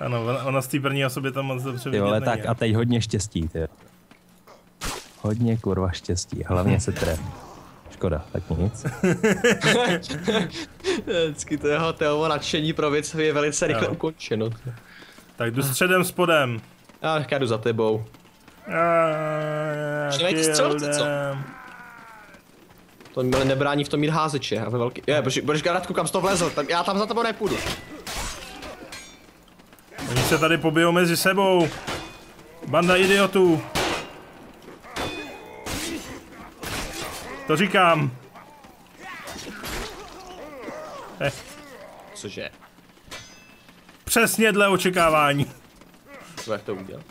Ano, ona z té první osobě tam moc dobře vidět není. Tak a teď hodně štěstí, ty. Hodně kurva štěstí, hlavně se trefí. Škoda, tak nic. Vždycky to jeho Teo nadšení pro věc je velice rychle no. ukončeno. Tak jdu středem spodem. Já jdu za tebou. Ještě střelce, co? To mi nebrání v tom mít házeče a ve velký... Je, budeš Radku, kam jsi to vlezl, tam, já tam za tebou nepůjdu. Oni se tady pobijou mezi sebou. Banda idiotů. To říkám. Eh. Cože? Přesně dle očekávání. Co jak to udělal?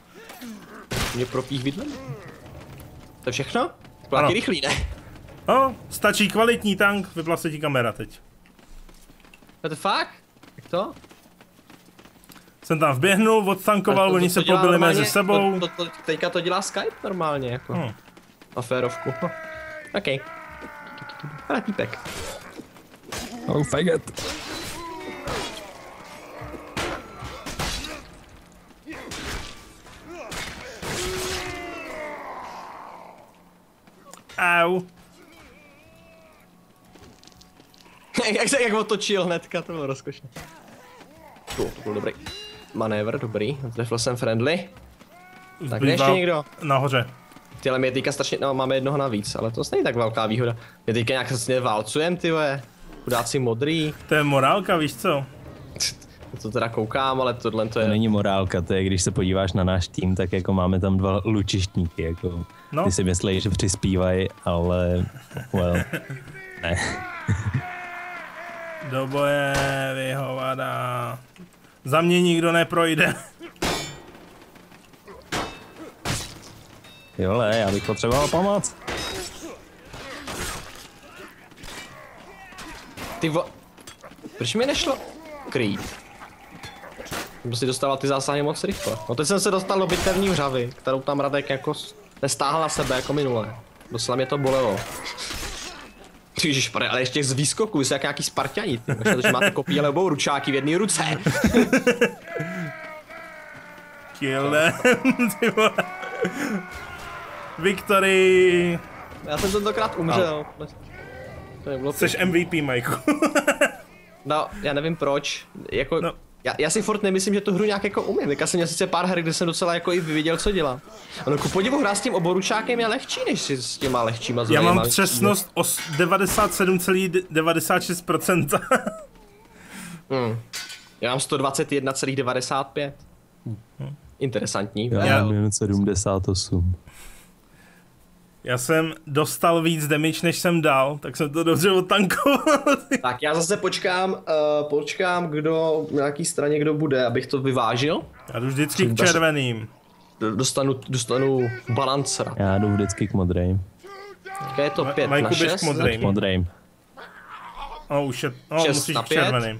Mě propích vidlem? To je všechno? Pláky rychlý, ne? No, stačí kvalitní tank, vypla se ti kamera teď. To je fakt? Jak to? Jsem tam vběhnul, odtankoval, oni se pobili mezi sebou. To, to, to, teďka to dělá Skype normálně, jako. Hmm. A férovku. OK. Hele, týpek. Oh, faggot. Au. Jak se jak otočil hnedka, to bylo rozkošné. To byl dobrý manévr, dobrý. Trefil jsem friendly. Tak kde ještě někdo? Nahoře. Tyhle mě teďka strašně, no, máme jednoho navíc, ale to není tak velká výhoda. Mě teďka nějak vlastně válcujem, ty vole. Chudáci modrý. To je morálka, víš co? To teda koukám, ale tohle to je... To není morálka, to je, když se podíváš na náš tým, tak jako máme tam dva lučištníky, jako. No. Ty si myslej, že přispívají, ale... Well, ne. Do boje, vyhovada. Za mě nikdo neprojde. Jole, já bych potřeboval pomoc. Ty vo... Proč mi nešlo krýt? Jsem si dostával ty zásahy moc rychle. No teď jsem se dostal do bitevní hřavy, kterou tam Radek jako nestáhl na sebe jako minule. Docela mě to bolelo. Ježišmarja, ale ještě z výskoků, jsi jak nějaký Sparťaní. Protože máte kopíle obou ručáky v jedné ruce. Kill them, ty vole. Victory. Já jsem tentokrát umřel. No. To jsi M V P, Majku. No, já nevím proč. Jako, no. já, já si furt nemyslím, že tu hru nějak jako umím. Já jsem měl sice pár her, kde jsem docela jako i viděl, co dělá. Ano, ku podivu hra s tím oboručákem je lehčí, než si s těma lehčíma zvoleníma. Já mám přesnost devadesát sedm celá devadesát šest procent. hmm. Já mám sto dvacet jedna celá devadesát pět. Hmm. Interesantní. Já, já mám sedmdesát osm. Já jsem dostal víc damage, než jsem dal, tak jsem to dobře odtankoval. Tak já zase počkám, uh, počkám, kdo, na jaký straně kdo bude, abych to vyvážil. Já jdu vždycky k červeným. Dostanu, dostanu balancera. Já jdu vždycky k modrým. Tak je to pět na šest. K modrým. No už je, no musíš k červeným.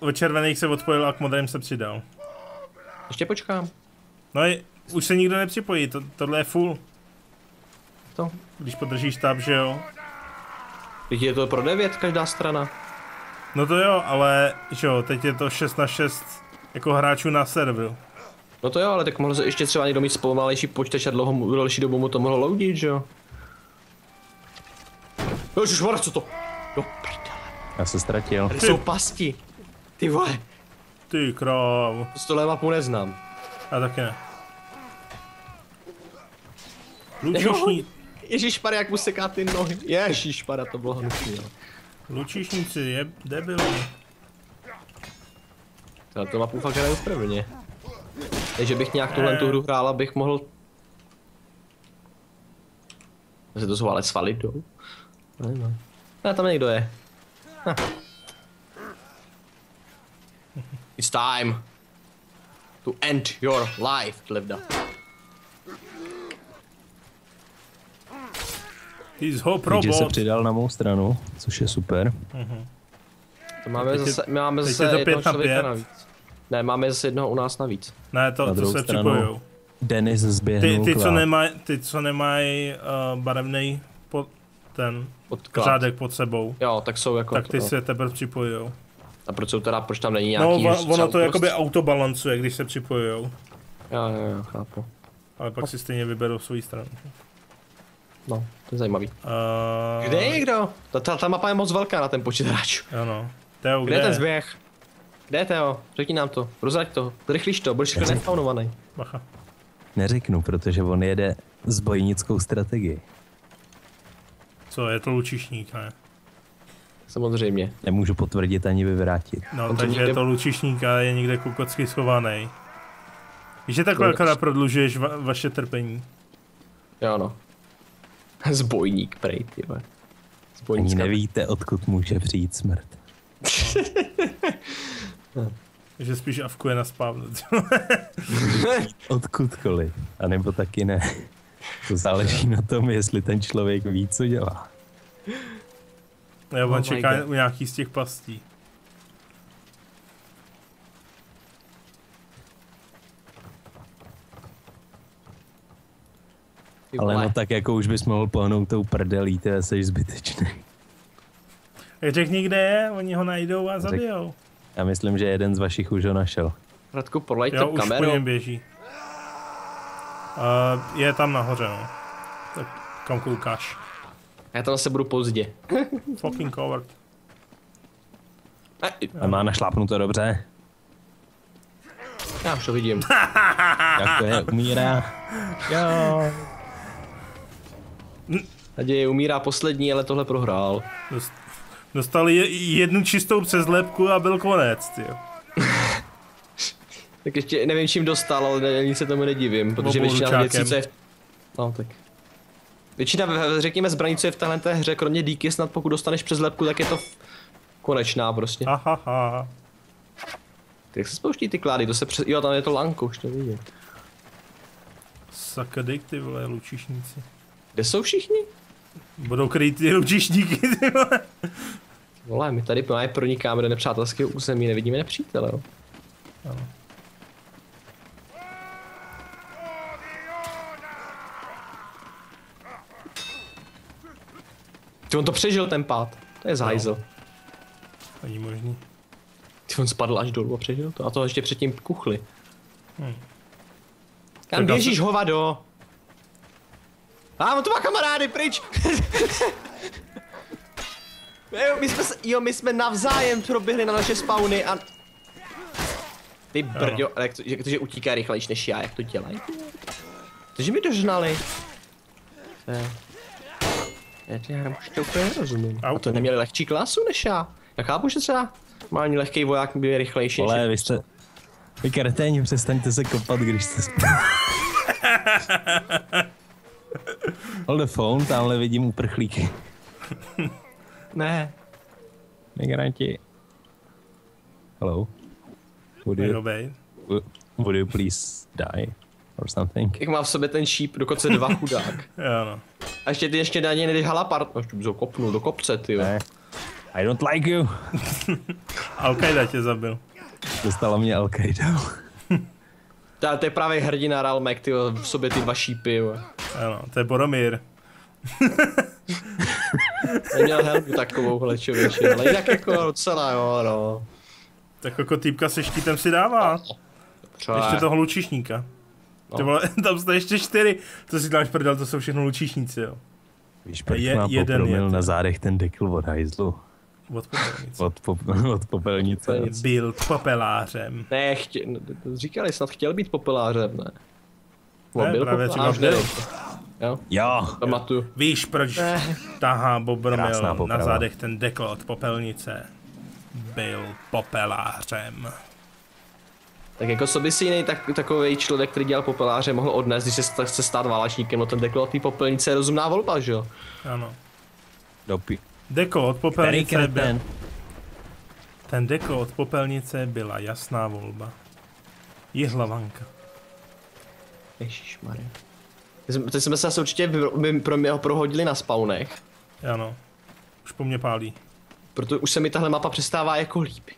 Od červených se odpojil a k modrým se přidal. Ještě počkám. No i, už se nikdo nepřipojí, to, tohle je full. To. Když podržíš tab, že jo? Teď je to pro devět každá strana. No to jo, ale že jo, teď je to šest na šest jako hráčů na serveru. No to jo, ale tak mohl se ještě třeba někdo mít zpomalejší počítač a dlouho, další dobu mu to mohlo loudit, že jo? Ježišmarja, co to? No prdele. Já se ztratil. Tady jsou pasti. Ty vole. Ty kráv. Z tohle mapu neznám. Já taky ne. Lučišní... Ježišmarja, jak mu seká ty nohy. Ježišmarja, to bylo hnusný. Lučišníci, je debilní. Tohle to mapu fakt hraju prvně. Takže bych nějak tuhle tu hru hrál, abych mohl... Se to jsou ale svalit dolů. Ne, ne, tam někdo je. Ha. It's time to end your life, Klevda. Takže se přidal na mou stranu, což je super. Uh-huh. To máme teď zase, máme zase je to jednoho člověka navíc. Ne, máme zase jednoho u nás navíc. Ne, to, na to se připojujou. Denis zběhnul ty, ty, co nemaj, ty, co nemají uh, barevnej pod ten podklad. Řádek pod sebou, jo, tak, jsou jako tak ty to, se teprve připojujou. A proč, jsou teda, proč tam není nějaký... No, ono to jakoby autobalancuje, když se připojujou. Jo, jo, jo, chápu. Ale pak si stejně vyberou svou stranu. No, to je zajímavý. Uh... Kde je někdo? Ta, ta, ta mapa je moc velká na ten počet hráčů. Ano. Teo, kde, kde je ten zběh? Kde je Teo? Řekni nám to. Rozraď to. Rychlíš to, budeš jako nespawnovaný. Bacha. Neřeknu, protože on jede s bojnickou strategii. Co, je to lučišník, ne? Samozřejmě. Nemůžu potvrdit ani vyvrátit. No, on takže to někde... je to lučišník a je někde kukocky schovaný. Víš, že takhle akorát prodlužuješ va vaše trpení. Jo, no. Zbojník, prej, tyhle. Ani nevíte, odkud může přijít smrt. No. Že spíš avkuje na spávnu. Odkudkoliv, anebo taky ne. To záleží na tom, jestli ten člověk ví, co dělá. Já vám oh čeká u nějakých z těch pastí. Ale no tak jako už bys mohl pohnout tou prdelí, ty jsi zbytečný. Řekni, kde je, oni ho najdou a zabijou. Já myslím, že jeden z vašich už ho našel. Radku, podlej to kameru. Jo, už po něm běží. Uh, je tam nahoře, no. Tak kam koukáš. Já tam zase budu pozdě. Fucking covered. A má našlápnuto dobře. Já už to vidím. Jak to je, umírá. Jo. Naděje umírá poslední, ale tohle prohrál. Dostali jednu čistou přezlepku a byl konec, tyjo. Tak ještě nevím, čím dostal, ale nic se tomu nedivím, protože většina věcí, co je v... No, tak. Většina, řekněme, zbraní, co je v téhle hře, kromě díky, snad pokud dostaneš přezlepku, tak je to v... konečná prostě. Aha, aha. Jak se spouští ty klády, to se přes... Jo, tam je to lanko, už to vidím. Sakadik, ty vole, lučišníci. Kde jsou všichni? Budou kryt ty lučišníky, ty vole. Vole, my tady pronikáme do nepřátelského území, nevidíme nepřítele, jo. Ano. Ty, on to přežil ten pád. To je zhajzl. No. Není možný. Ty, on spadl až dolů a přežil to. A to ještě předtím kuchli. Hmm. Kam běžíš, se... hovado? A on to má kamarády, pryč! Jo, my jsme, jo, my jsme navzájem proběhli na naše spawny a... Ty brďo, ale jak to, jak to, že utíká rychlejš než já, jak to dělají? Takže mi dožnali. Já ty hram už tě úplně nerozumím. A to neměli lehčí klasu než já. Já chápu, že třeba normální lehký voják byl rychlejší. Ale vy jste... Vy kreténi, přestaňte se kopat, když jste spolu. Hold the phone, tamhle vidím uprchlíky. Ne. Migranti. Hello. Would you, would you please die or something? Jak má v sobě ten šíp, dokonce dva chudák. Jo no. A ještě ty ještě na něj nedej halapart, až tu kopnul do kopce, ty. Ne. I don't like you. Al-Qaida tě zabil. Dostala mě Al-Qaida. To je právě hrdina Ralmek, ty v sobě ty dva šípy, jo. Ano, to je Boromír. Neměl helmu takovouhle, člověče, ale jinak jako docela, jo, no. Tak jako týpka se štítem si dává. Třeba. Ještě toho lučišníka. No. Ty vole, tam jste ještě čtyři. To si dáš prdel, to jsou všechno lučišníci, jo. Víš, proč je, mám popromil na zádech ten dekl od hajzlu? Od popelnice. Od, pop, od popelnice. Byl popelářem. Ne, chtě, říkali, snad chtěl být popelářem, ne? On ne, byl popelářem. Jo? Jo. Pamatuju. Víš, proč ne. Tahá Bobromil na zádech ten dekl od popelnice? Byl popelářem. Tak jako co by si jiný tak, takový člověk, který dělal popeláře, mohl odnést, když se chce stát válečníkem, no ten deklo od té popelnice je rozumná volba, že jo? Ano. Dopí. Deko od popelnice byl... Ten deko od popelnice byla jasná volba. Jihlavanka. Ježišmarja. Teď jsme se asi určitě by pro mě ho prohodili na spawnech. Ano. Už po mně pálí. Proto už se mi tahle mapa přestává jako líp.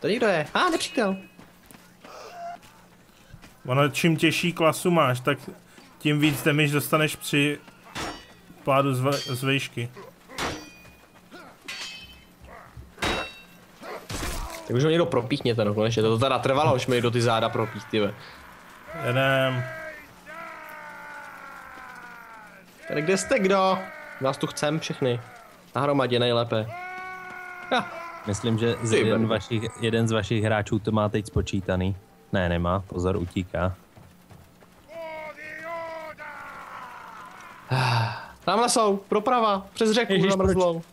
Tady někdo je. A, ah, nepřítel. Ono, čím těžší klasu máš, tak tím víc damage dostaneš při pádu z vejšky. Tak už ho někdo propíchně ten konečně. To teda trvalo, už mi někdo ty záda propích, tyve. Jedem. Tady kde jste kdo? Vás tu chcem všechny. Nahromadě nejlépe. Ja. Myslím, že z jeden, vašich, jeden z vašich hráčů to má teď spočítaný. Ne, nemá. Pozor, utíká. Tamhle jsou, proprava, přes řeku. Ježiš, proč,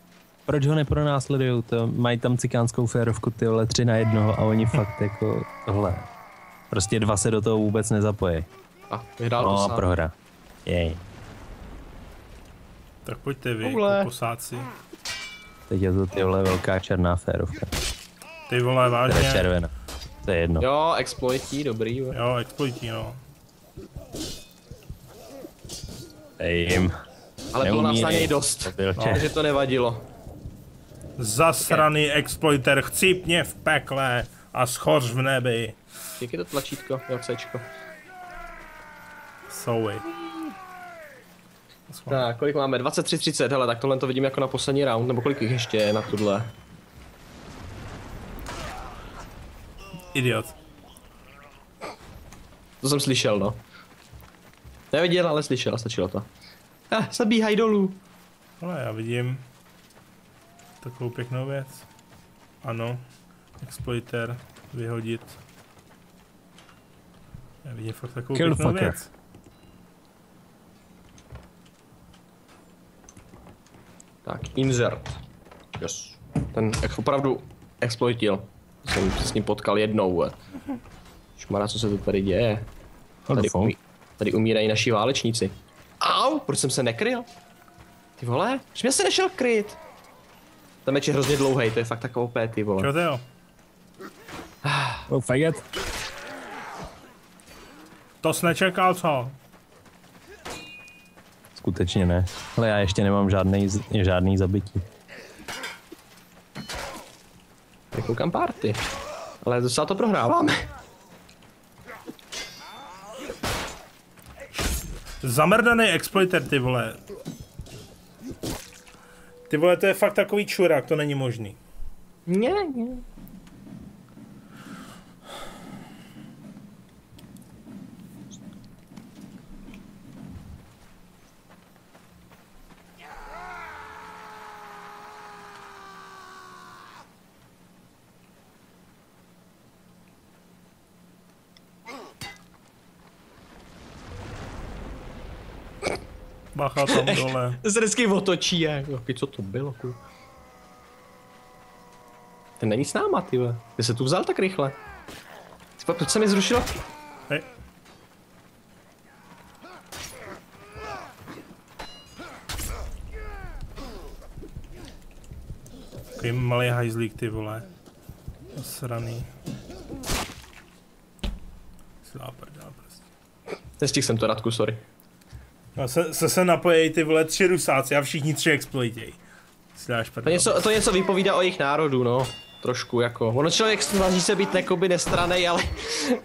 proč ho nepronásledujou? To mají tam cikánskou férovku, tyhle tři na jednoho a oni fakt jako tohle. Prostě dva se do toho vůbec nezapojí. A vyhrál no, to a prohra. Jej. Tak pojďte vy, posáci. Teď je to tyhle velká černá férovka. Ty vole, vážně. To je červená. To je jedno. Jo, exploití, dobrý. Jo, exploití, no. Ejim. Ale neumí, bylo nás na něj dost, no. Takže to nevadilo. Zasraný okay. Exploiter, chcípně v pekle a schoř v nebi. Jak je to tlačítko, jo, Cčko. Souvi. Tak, kolik máme? dvacet tři třicet, hele, tak tohle to vidím jako na poslední round, nebo kolik jich ještě je na tuhle. Idiot. To jsem slyšel, no. Neviděl, ale slyšel, stačilo to. Eh, zabíhaj dolů. Ale já vidím takovou pěknou věc. Ano, exploiter, vyhodit. Já vidím fakt takovou Kill pěknou fucker. Věc. Tak, insert. Yes. Ten opravdu exploitil. Jsem se s ním potkal jednou. Šmará, co se to tady děje? Tady, umí, tady umírají naši válečníci. Au, proč jsem se nekryl? Ty vole, proč mě se nešel kryt? Ten meč je hrozně dlouhý, to je fakt takovou pé, ty vole. Čo Teo? Oh, faggot. To jsi nečekal, co? Skutečně ne. Ale já ještě nemám žádný, žádný zabití. Koukám party. Ale docela to prohráváme. Zamrdaný exploiter, ty vole. Ty vole, to je fakt takový čurák, to není možný. Ne, ne. Bacha tam dole. Se vždycky otočí, jako, co to bylo, ku. Ten není s náma, ty vole. Ty se tu vzal tak rychle. Proč se mi zrušilo? Hej. Takový malý hajzlík, ty vole. Osraný. Záprdá prostě. Nestihl jsem to, Radku, sorry. No, se, se se napojí ty vole tři rusáci a všichni tři exploitěj. To něco, to něco vypovídá o jejich národu, no. Trošku jako. Ono člověk snaží se být jakoby nestranej, ale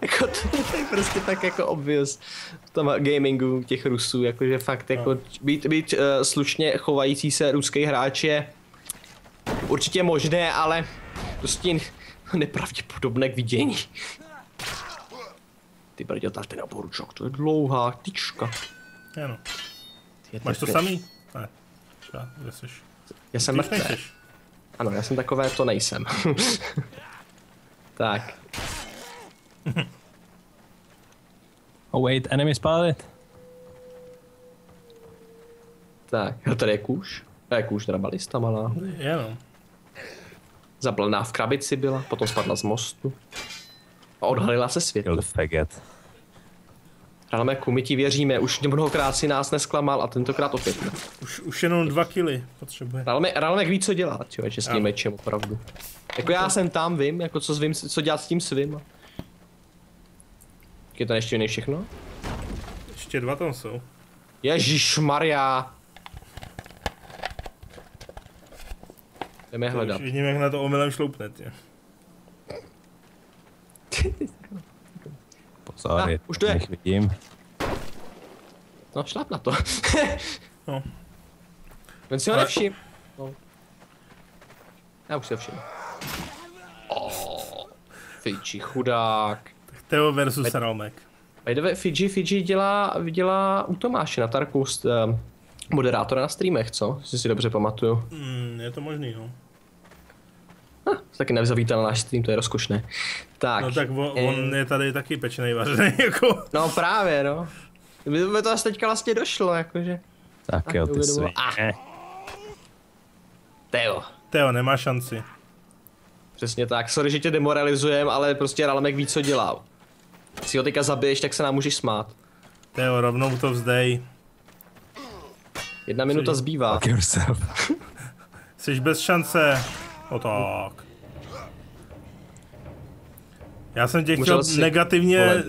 jako to, to je prostě tak jako obvious v tom gamingu těch Rusů, jakože fakt jako no. být, být uh, slušně chovající se ruský hráč je určitě možné, ale prostě nepravděpodobné k vidění. Ty brďo, tady ten oboručok, to je dlouhá tyčka. Ano. Máš to samý? Ne. Já, kde jsi? Já jsem mrtvý. Ano, já jsem takové, to nejsem. Tak. Oh wait, enemy spálit. Tak, jo, tady je kůž. To je kůž drabalista malá. Jenom. Zablná v krabici byla, potom spadla z mostu. A odhalila se světlo. Ralmeku, my ti věříme, už mnohokrát si nás nesklamal a tentokrát opět ne. Už, už jenom dva kily potřebuje. Ralmek, Ralmek ví, co dělat, jo, že s tím mečem opravdu. Jako já jsem tam, vím, jako co, zvím, co dělat s tím svým. Je to ještě jiný všechno? Ještě dva tam jsou. Ježišmarja. Jdeme hledat. Už vidím, jak na to omylem šloupne, tě. Sorry, už to je. Vidím. No, šlap na to. No. Ven si ho nevšim. No. Já už si ho všim. Oh, Fiji, chudák. Teo versus Ralmek. Fiji, Fiji dělá, dělá u Tomáše na Tarku um, moderátora na streamech, co? Jestli si dobře pamatuju. Mm, je to možný, no. Ah, taky nevzavítal na náš stream, to je rozkošné. Tak, no tak on, eh, on je tady taky pečenej vařený, jako. No právě, no. By to až teďka vlastně došlo, jakože. Tak, tak jo, ty svině. Ah. Teo. Teo, nemá šanci. Přesně tak, sorry, že tě demoralizujem, ale prostě Ralmek ví, co dělá. Si ho teďka zabiješ, tak se nám můžeš smát. Teo, rovnou to vzdej. Jedna Jsi... minuta zbývá. Jsi bez šance. O tak. Já jsem tě chtěl negativně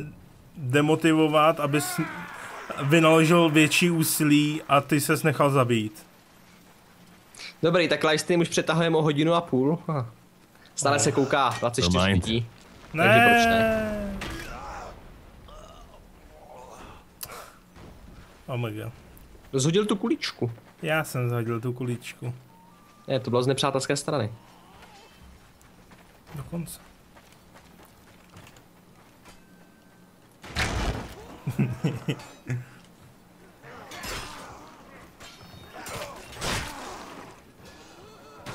demotivovat, abys vynaložil větší úsilí a ty ses nechal zabít. Dobrý, tak livestream už přetahujeme o hodinu a půl. Stále no. se kouká dvacet čtyři lidí. Takže proč ne? Oh my god. Zhodil tu kuličku. Já jsem zhodil tu kuličku. Ne, to bylo z nepřátelské strany. Dokonce.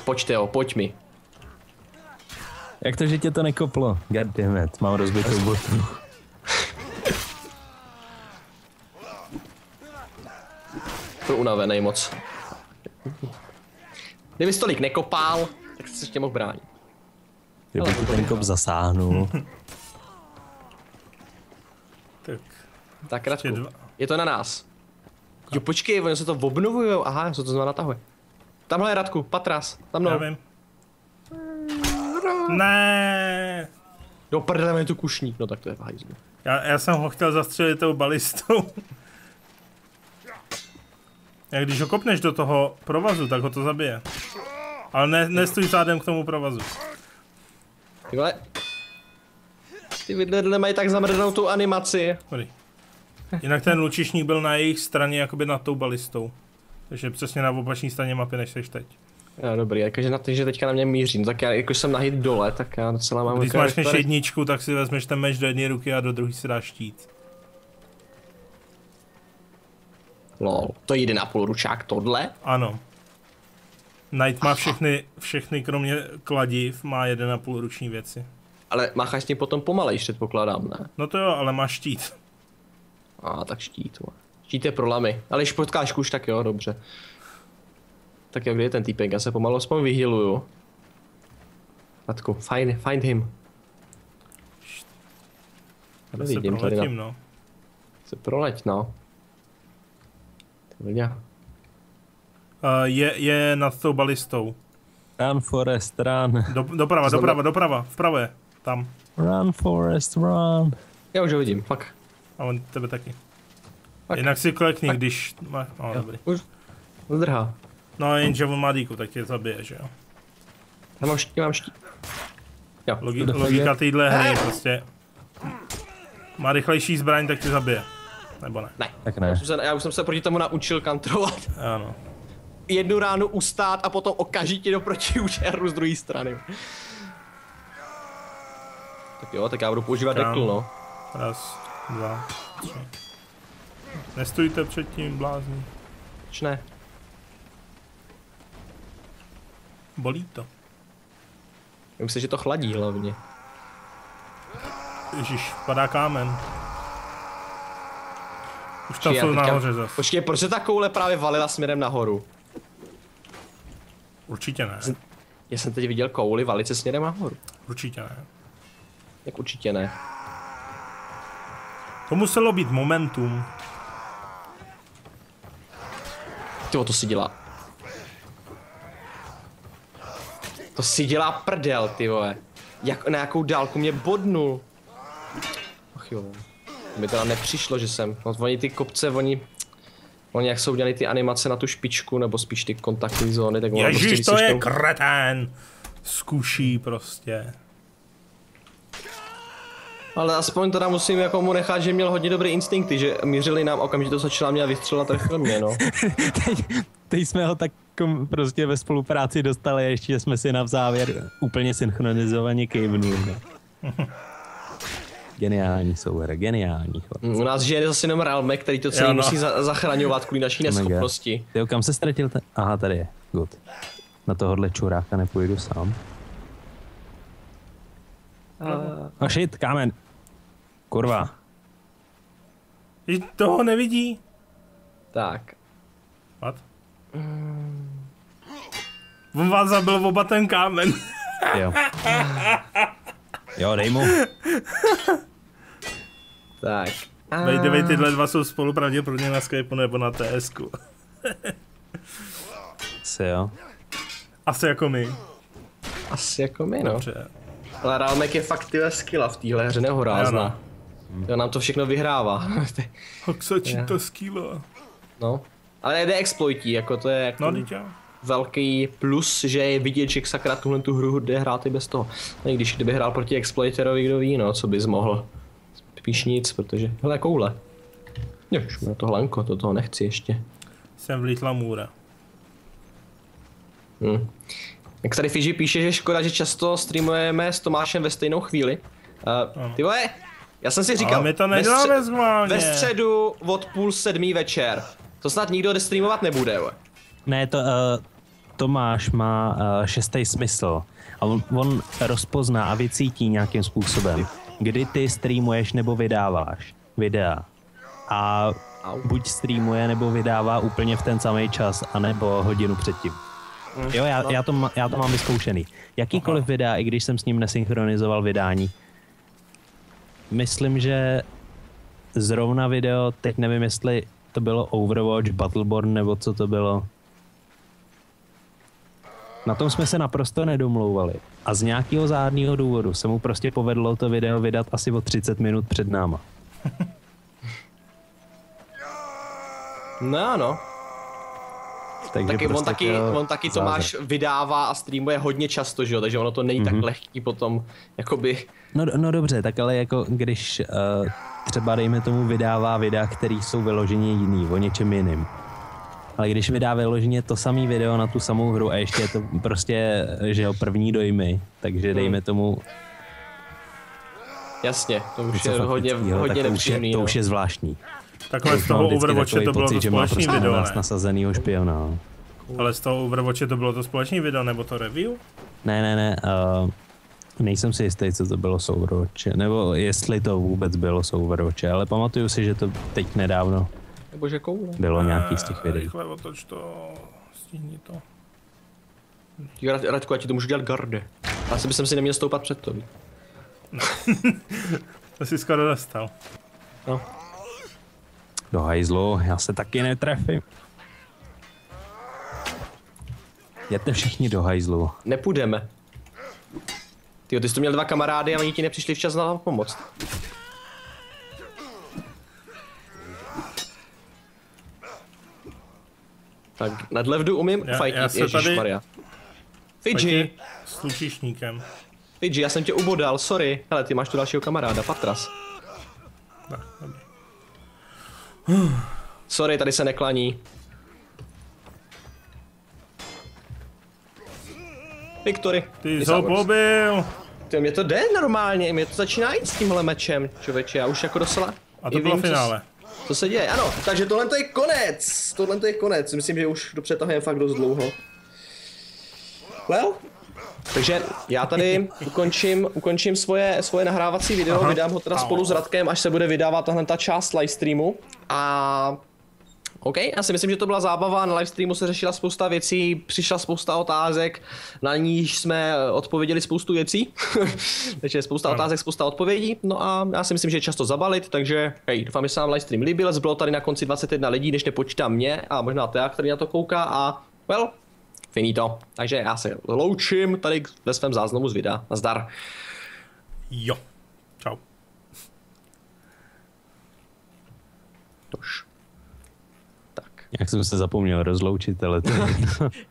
Pojďte ho, pojď mi. Jak to, že tě to nekoplo? Goddammit, mám rozbitou botu. To unavený moc. Kdyby jsi tolik nekopal, tak jsi ještě mohl bránit. Kdyby ti ten kop zasáhnul. Tak, tak Radku, je to na nás. Jo, počkej, oni se to obnovujou, aha, se to znovu natahuje. Tamhle je Radku, patras, tam mnou. Ne. Jo, prdele, je tu kušník, no tak to je hajzl. Já, já jsem ho chtěl zastřelit tou balistou. A když ho kopneš do toho provazu, tak ho to zabije. Ale ne, nestůj zádem k tomu provazu. Ty vole. Ty vidle mají tak zamrdnou tu animaci. Tady. Jinak ten lučišník byl na jejich straně, jakoby nad tou balistou. Takže přesně na opačné straně mapy než seš teď. No, dobrý, jakože na to, že teďka na mě mířím, tak já, jakož jsem nahýt dole, tak já docela mám... Když máš než jedničku, tak si vezmeš ten meč do jedné ruky a do druhé si dáš štít. Lol, to je jeden a půl ručák, tohle? Ano. Knight má všechny, všechny kromě kladiv, má jeden a půl ruční věci. Ale mácháš s tím potom pomalejš, předpokládám, ne? No to jo, ale má štít. A tak štít, jo. Štít je pro lamy, ale když potkáš kuš, tak jo, dobře. Tak jo, kde je ten týpek? Já se pomalu aspoň vyhealuju. Matku, find, find him. Já se proletím, no. Se proleť, no. Uh, je, je nad tou balistou. Run Forest, run. Do, doprava, doprava, doprava, vpravo je, tam. Run Forest, run. Já už ho vidím, fuck. A on tebe taky. Fuck. Jinak si klekni, fuck. Když... No, no dobrý. Už zdrhá. No jenže on má dýku, tak tě zabije, že jo. Já mám štít, mám štít. Jo. Logi logika téhle hry prostě. Má rychlejší zbraň, tak tě zabije. Nebo ne? Ne. Tak ne. Já, jsem se, já už jsem se proti tomu naučil kantrovat. Ano. Jednu ránu ustát a potom okažitě do protiúderu z druhé strany. Tak jo, tak já budu používat dekl, no. Raz, dva, tři. Nestůjte před tím, blázni. Proč ne? Bolí to. Já myslím, že to chladí hlavně. Ježiš, padá kámen. Už tam jsou nahoře zase. Počkej, proč se ta koule právě valila směrem nahoru? Určitě ne. Já jsem teď viděl kouli valit se směrem nahoru. Určitě ne. Tak určitě ne. To muselo být momentum. Tyjo, to si dělá. To si dělá prdel, ty vole. Jak, na jakou dálku mě bodnul. Ach jo. Mi teda nepřišlo, že jsem. No, oni ty kopce, oni... Oni jak jsou udělali ty animace na tu špičku, nebo spíš ty kontaktní zóny, tak... Ježíš, prostě, to je tam... kretén! Zkuší prostě. Ale aspoň teda musím jako mu nechat, že měl hodně dobré instinkty, že mířili nám okamžitě začala mě a vystřelila trefil mě, no. teď, teď jsme ho tak prostě ve spolupráci dostali a ještě jsme si na závěr úplně synchronizovaně kejvnuli. Geniální souhra, geniální chlapce. U nás žije zase jenom Ralmek, který to celý musí za zachraňovat kvůli naší neschopnosti. Tyjo, kam se ztratil ten... Aha, tady je. Good. Na tohohle čuráka nepůjdu sám. A shit, kámen. Kurva. Toho nevidí. Tak. What? Mm. On vás zabil oba ten kámen. Jo. Jo, dej mu. Tak. Vejdevej, tyhle dva jsou spolu pravděpodobně na Skypeu nebo na T S ku. Asi jo. Asi jako my. Asi jako my, no. Dobře. Ale Ralmek je fakt tyhle skilla v téhle hře nehorázná. Jo, nám to všechno vyhrává. Hoxačí to skilla. No. Ale nejde exploití, jako to je jako... No, velký plus, že je vidět, že sakra tuhle tu hru jde hrát i bez toho. I když kdyby hrál proti exploiterovi, kdo ví, no, co bys mohl. Spíš nic, protože... Hele, koule. Už na to hlanko, to toho nechci ještě. Jsem vlítla můra. Hm. Jak tady Fiji píše, že škoda, že často streamujeme s Tomášem ve stejnou chvíli. Uh, ty vole, já jsem si říkal, my to neděláme ve, střed, ve středu od půl sedmý večer. To snad nikdo streamovat nebude, vole. Ne, to, uh, Tomáš má uh, šestý smysl a on, on rozpozná a vycítí nějakým způsobem, kdy ty streamuješ nebo vydáváš videa. A buď streamuje nebo vydává úplně v ten samý čas, anebo hodinu předtím. Jo, já, já, to, já to mám vyzkoušený. Jakýkoliv videa, i když jsem s ním nesynchronizoval vydání. Myslím, že zrovna video, teď nevím, jestli to bylo Overwatch, Battleborn nebo co to bylo. Na tom jsme se naprosto nedomlouvali a z nějakého záhadného důvodu se mu prostě povedlo to video vydat asi o třicet minut před náma. No ano. Takže taky, prostě on, taky, to on taky Tomáš vydává a streamuje hodně často, že jo? Takže ono to není mm-hmm. tak lehký potom, jakoby... No, no dobře, tak ale jako když uh, třeba dejme tomu vydává videa, které jsou vyloženě jiný, o něčem jiným. ale když mi dá vyloženě to samé video na tu samou hru a ještě je to prostě, že jo, první dojmy, takže dejme tomu... Jasně, to už je hodně, hodně nepříjemný. To, to už je zvláštní. Takhle z toho Overwatche to bylo to společný video, ne? Nasazenýho špiona. Ale z toho Overwatche to bylo to společný video, nebo to review? Ne, ne, ne. Uh, nejsem si jistý, co to bylo s Overwatche, nebo jestli to vůbec bylo s Overwatche, ale pamatuju si, že to teď nedávno nebo že koule. Bylo nějaký z těch videí. Rychle otoč to, stihni to. Radku, já ti to můžu dělat garde. Asi bych si neměl stoupat před tobě. To jsi skoro dostal. No. Do hajzlu, já se taky netrefím. Jděte všichni do hajzlu. Nepůjdeme. Tyjo, ty jsi tu měl dva kamarády a oni ti nepřišli včas na pomoc. Tak, na levdu umím fajtit, ježišmarja. Fiji! S lučišníkem. Fiji, já jsem tě ubodal, sorry. Hele, ty máš tu dalšího kamaráda, Patras. Sorry, tady se neklaní. Victory. Ty jsi ho pobil. Ty, mě to jde normálně, mě to začíná jít s tímhle mečem, člověče, já už jako docela... A to bylo finále. Co se děje? Ano, takže tohle to je konec. Tohle to je konec. Myslím, že už to přetahujeme fakt dost dlouho. Well, takže já tady ukončím, ukončím svoje, svoje nahrávací video. Aha. Vydám ho teda spolu s Radkem, až se bude vydávat tahle ta část livestreamu. A... OK, já si myslím, že to byla zábava, na livestreamu se řešila spousta věcí, přišla spousta otázek, na níž jsme odpověděli spoustu věcí, takže spousta otázek, spousta odpovědí, no a já si myslím, že je čas to zabalit, takže hej, doufám, že se vám livestream líbil, zbylo tady na konci dvacet jedna lidí, než nepočítám mě a možná Tea, který na to kouká a well, finito, takže já se loučím tady ve svém záznamu z videa, nazdar. Jo, čau. Tož. Jak jsem se zapomněl rozloučit, ale to...